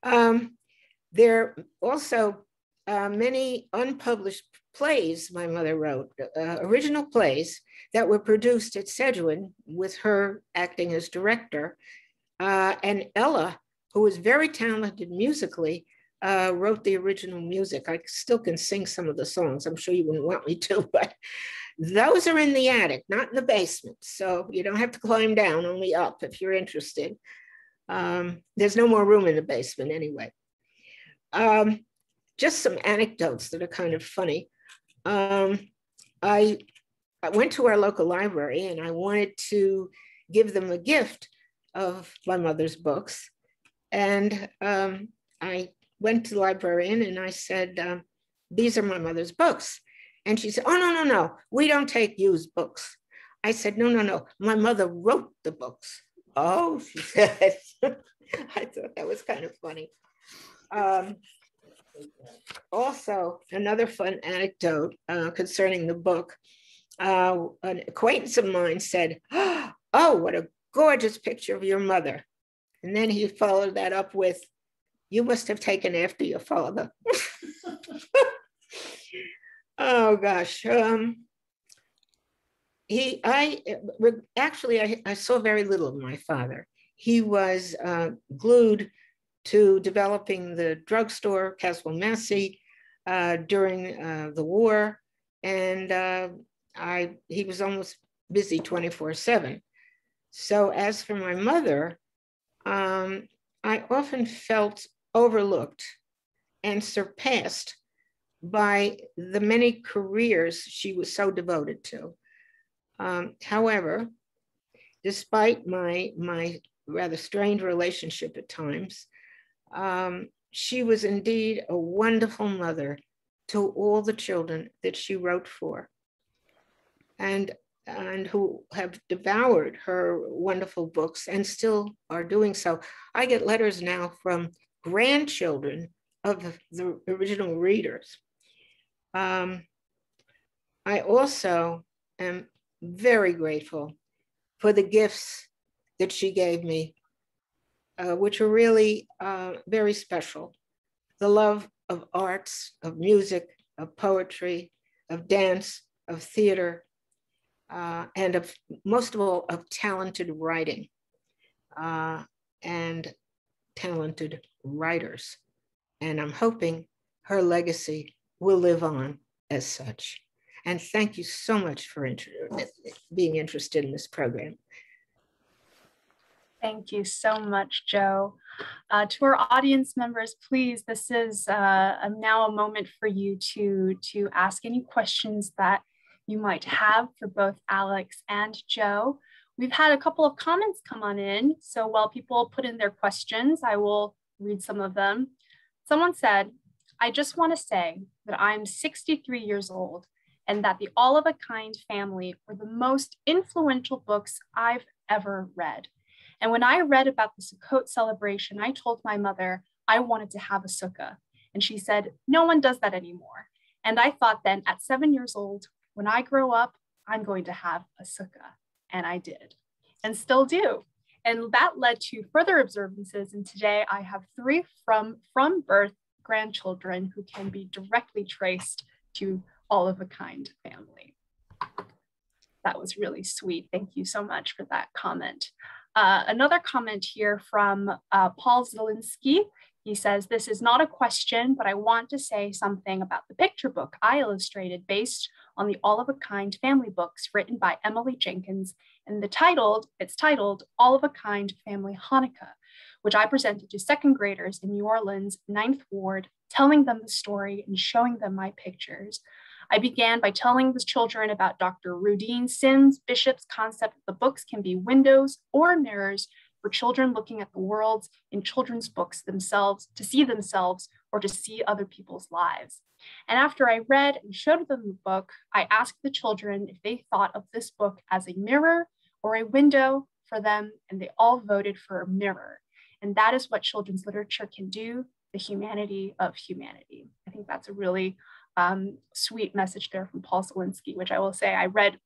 Um, there also uh, many unpublished plays my mother wrote, uh, original plays that were produced at Cejwin with her acting as director. Uh, and Ella, who was very talented musically, uh, wrote the original music. I still can sing some of the songs. I'm sure you wouldn't want me to, but those are in the attic, not in the basement. So you don't have to climb down, only up if you're interested. Um, there's no more room in the basement anyway. Um, just some anecdotes that are kind of funny. Um, I, I went to our local library and I wanted to give them a gift of my mother's books. And um, I went to the librarian and I said, um, these are my mother's books. And she said, oh, no, no, no, we don't take used books. I said, no, no, no, my mother wrote the books. Oh, she said. I thought that was kind of funny. Um, also, another fun anecdote uh, concerning the book. Uh, an acquaintance of mine said, oh, what a gorgeous picture of your mother. And then he followed that up with, you must have taken after your father. Oh, gosh. Um, he, I, actually, I, I saw very little of my father. He was uh, glued to developing the drugstore, Caswell Massey, uh, during uh, the war. And uh, I, he was almost busy twenty-four seven. So as for my mother, um, I often felt overlooked and surpassed by the many careers she was so devoted to. Um, however, despite my, my rather strained relationship at times, um, she was indeed a wonderful mother to all the children that she wrote for, and and who have devoured her wonderful books and still are doing so. I get letters now from grandchildren of the original readers. Um, I also am very grateful for the gifts that she gave me, uh, which are really uh, very special. The love of arts, of music, of poetry, of dance, of theater, Uh, and of, most of all, of talented writing uh, and talented writers. And I'm hoping her legacy will live on as such. And thank you so much for inter being interested in this program. Thank you so much, Jo. Uh, to our audience members, please, this is uh, now a moment for you to, to ask any questions that you might have for both Alex and Jo. We've had a couple of comments come on in. So while people put in their questions, I will read some of them. Someone said, I just wanna say that I'm sixty-three years old and that the All of a Kind Family were the most influential books I've ever read. And when I read about the Sukkot celebration, I told my mother I wanted to have a sukkah. And she said, no one does that anymore. And I thought then, at seven years old, when I grow up, I'm going to have a sukkah. And I did, and still do. And that led to further observances. And today I have three from, from birth grandchildren who can be directly traced to All of a Kind Family. That was really sweet. Thank you so much for that comment. Uh, another comment here from uh, Paul Zielinski. He says, this is not a question, but I want to say something about the picture book I illustrated based on the All of a Kind Family books written by Emily Jenkins. And the titled, it's titled All of a Kind Family Hanukkah, which I presented to second graders in New Orleans, Ninth Ward, telling them the story and showing them my pictures. I began by telling the children about Doctor Rudine Sims Bishop's concept that the books can be windows or mirrors for children looking at the worlds in children's books themselves to see themselves or to see other people's lives. And after I read and showed them the book, I asked the children if they thought of this book as a mirror or a window for them, and they all voted for a mirror. And that is what children's literature can do, the humanity of humanity. I think that's a really um, sweet message there from Paul Zielinski, which I will say I read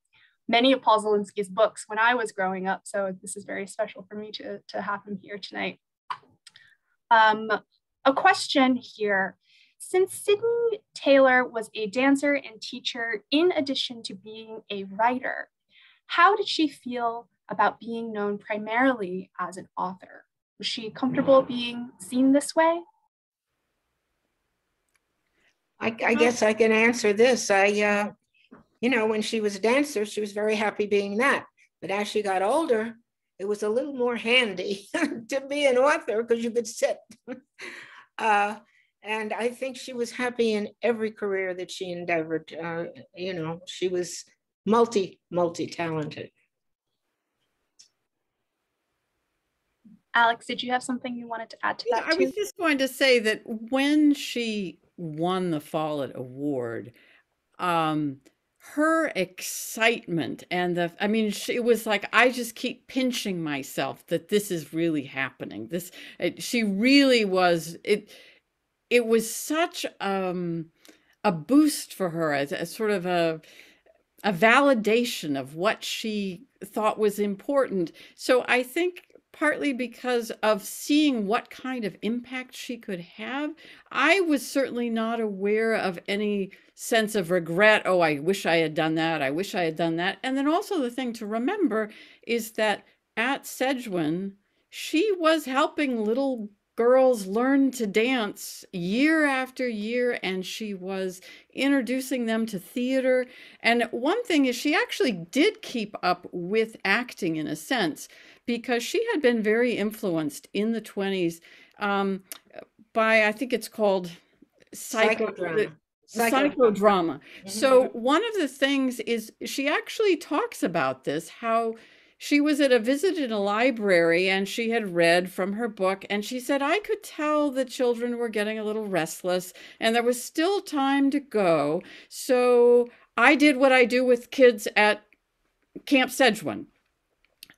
many of Paul Zielinski's books when I was growing up, so this is very special for me to, to have him here tonight. Um, a question here. Since Sydney Taylor was a dancer and teacher in addition to being a writer, how did she feel about being known primarily as an author? Was she comfortable being seen this way? I, I guess I can answer this. I. Uh... You know, when she was a dancer, she was very happy being that. But as she got older, it was a little more handy to be an author because you could sit. uh, and I think she was happy in every career that she endeavored. Uh, you know, she was multi, multi-talented. Alex, did you have something you wanted to add to that? Yeah, I was just going to say that when she won the Follett Award, um, her excitement and the, I mean, she, it was like, I just keep pinching myself that this is really happening. This, it, she really was, it, it was such um, a boost for her as a sort of a, a validation of what she thought was important. So I think partly because of seeing what kind of impact she could have, I was certainly not aware of any sense of regret. Oh, I wish I had done that. I wish I had done that. And then also the thing to remember is that at Cejwin, she was helping little girls learn to dance year after year, and she was introducing them to theater. And one thing is she actually did keep up with acting in a sense, because she had been very influenced in the twenties um, by, I think it's called psycho psychodrama. psychodrama. Mm-hmm. So one of the things is she actually talks about this, how she was at a visit in a library and she had read from her book, and she said, I could tell the children were getting a little restless and there was still time to go. So I did what I do with kids at Camp Cejwin.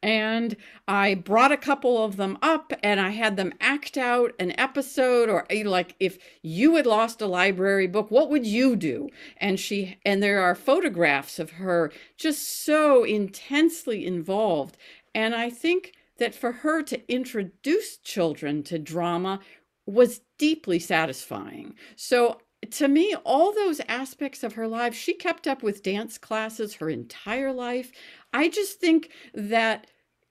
And I brought a couple of them up and I had them act out an episode, or like, if you had lost a library book, what would you do? And she, and there are photographs of her just so intensely involved. And I think that for her to introduce children to drama was deeply satisfying. So to me, all those aspects of her life, she kept up with dance classes her entire life. I just think that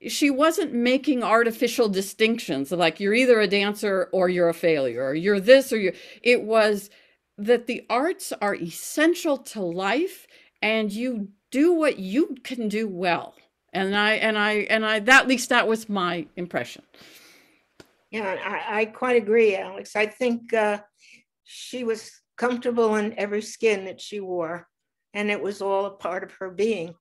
she wasn't making artificial distinctions like you're either a dancer or you're a failure, or you're this or you're, it was that the arts are essential to life and you do what you can do well. And I, and I, and I, that, at least that was my impression. Yeah, I, I quite agree, Alex. I think uh, she was comfortable in every skin that she wore, and it was all a part of her being.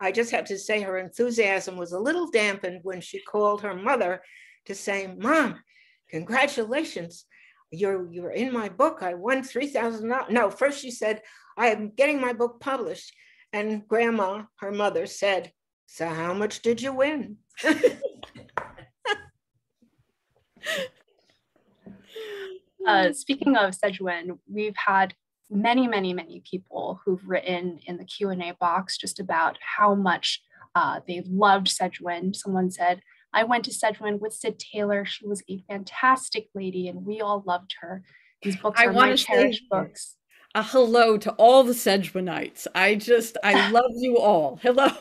I just have to say her enthusiasm was a little dampened when she called her mother to say, Mom, congratulations, you're, you're in my book. I won three thousand dollars. No, first she said, I am getting my book published. And Grandma, her mother, said, so how much did you win? uh, speaking of Cejwin, we've had many, many, many people who've written in the Q and A box just about how much uh, they loved Cejwin. Someone said, I went to Cejwin with Syd Taylor. She was a fantastic lady and we all loved her. These books I are my cherished books. A hello to all the Cejwinites. I just, I love you all. Hello.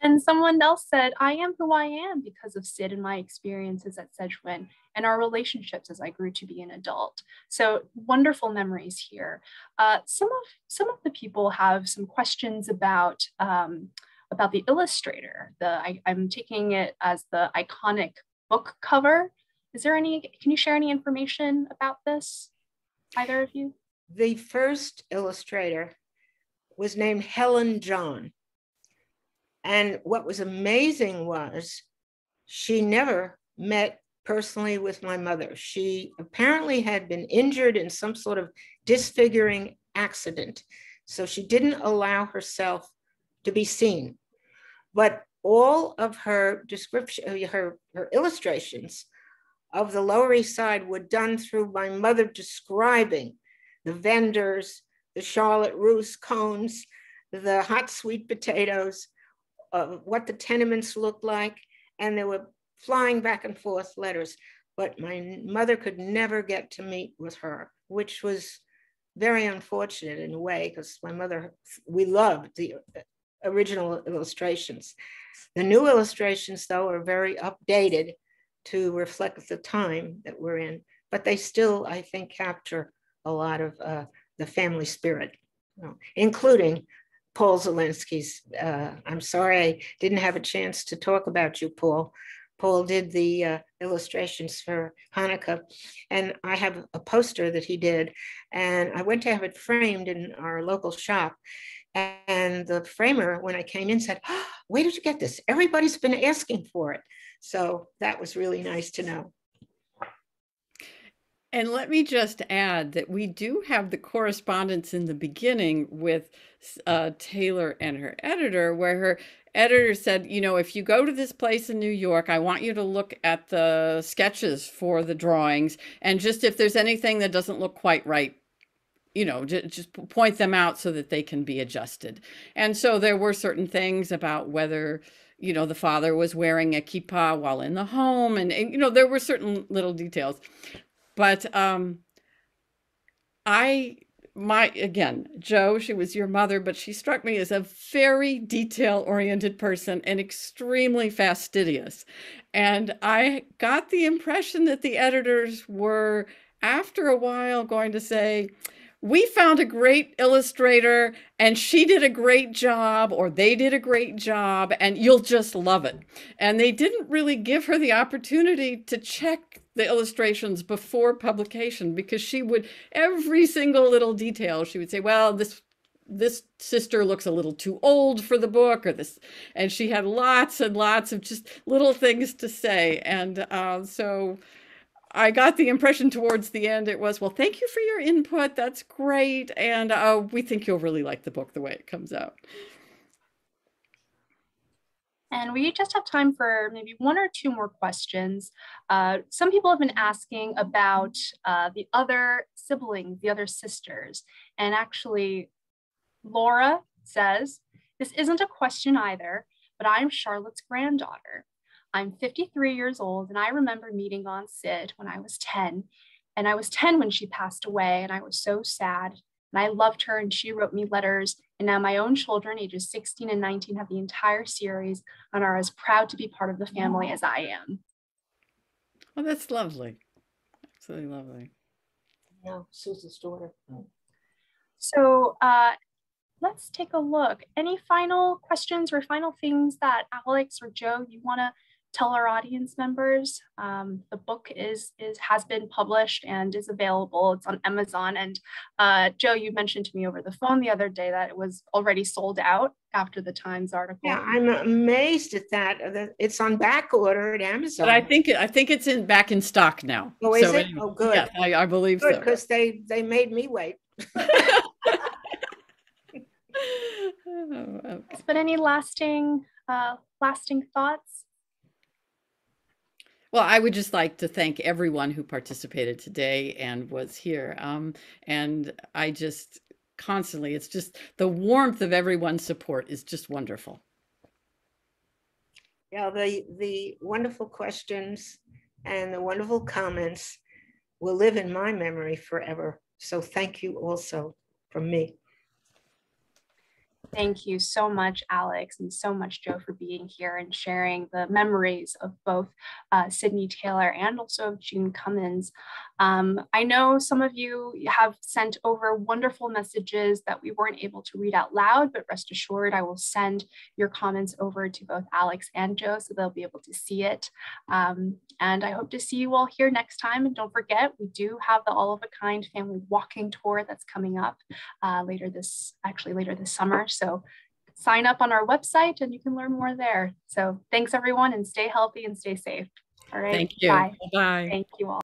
And someone else said, I am who I am because of Syd and my experiences at Cejwin and our relationships as I grew to be an adult. So wonderful memories here. Uh, some of some of the people have some questions about, um, about the illustrator. The I, I'm taking it as the iconic book cover. Is there any, can you share any information about this, either of you? The first illustrator was named Helen John. And what was amazing was she never met personally with my mother. She apparently had been injured in some sort of disfiguring accident. So she didn't allow herself to be seen. But all of her description, her, her illustrations of the Lower East Side were done through my mother describing the vendors, the Charlotte Russe cones, the hot sweet potatoes, Uh, what the tenements looked like, and they were flying back and forth letters. But my mother could never get to meet with her, which was very unfortunate in a way, because my mother, we loved the original illustrations. The new illustrations, though, are very updated to reflect the time that we're in, but they still, I think, capture a lot of uh, the family spirit, you know, including Paul Zelinsky's, uh, I'm sorry, I didn't have a chance to talk about you, Paul. Paul did the uh, illustrations for Hanukkah, and I have a poster that he did, and I went to have it framed in our local shop, and the framer, when I came in, said, oh, where did you get this? Everybody's been asking for it. So that was really nice to know. And let me just add that we do have the correspondence in the beginning with uh, Taylor and her editor, where her editor said, you know, if you go to this place in New York, I want you to look at the sketches for the drawings. And just if there's anything that doesn't look quite right, you know, just point them out so that they can be adjusted. And so there were certain things about whether, you know, the father was wearing a kippah while in the home. And, and you know, there were certain little details. But um, I, my, again, Jo, she was your mother, but she struck me as a very detail-oriented person and extremely fastidious. And I got the impression that the editors were, after a while, going to say, we found a great illustrator and she did a great job, or they did a great job, and you'll just love it. And they didn't really give her the opportunity to check the illustrations before publication, because she would, every single little detail, she would say, well, this this sister looks a little too old for the book, or this, and she had lots and lots of just little things to say. And uh, so I got the impression towards the end, it was, well, thank you for your input, that's great, and uh, we think you'll really like the book the way it comes out. And we just have time for maybe one or two more questions. Uh, some people have been asking about uh, the other siblings, the other sisters. And actually, Laura says, this isn't a question either, but I'm Charlotte's granddaughter. I'm fifty-three years old, and I remember meeting Aunt Syd when I was ten. And I was ten when she passed away, and I was so sad. And I loved her, and she wrote me letters. And now my own children, ages sixteen and nineteen, have the entire series and are as proud to be part of the family as I am. Oh, that's lovely. Absolutely lovely. Yeah, Susan's daughter. So uh, let's take a look. Any final questions or final things that Alex or Jo, you want to tell our audience members? Um, the book is, is has been published and is available. It's on Amazon. And uh, Jo, you mentioned to me over the phone the other day that it was already sold out after the Times article. Yeah, I'm amazed at that. It's on back order at Amazon. But I think I think it's in back in stock now. Oh, is so it? Anyway, oh, good. Yeah, I, I believe good, so. Because they they made me wait. Oh, okay. But any lasting uh, lasting thoughts? Well, I would just like to thank everyone who participated today and was here. Um, and I just constantly, it's just the warmth of everyone's support is just wonderful. Yeah, the, the wonderful questions and the wonderful comments will live in my memory forever. So thank you also from me. Thank you so much, Alex, and so much, Jo, for being here and sharing the memories of both uh, Sydney Taylor and also of June Cummins. Um, I know some of you have sent over wonderful messages that we weren't able to read out loud, but rest assured, I will send your comments over to both Alex and Jo so they'll be able to see it. Um, and I hope to see you all here next time. And don't forget, we do have the All of a Kind Family walking tour that's coming up uh, later this, actually later this summer. So sign up on our website and you can learn more there. So thanks everyone, and stay healthy and stay safe. All right. Thank you. Bye. Bye. Thank you all.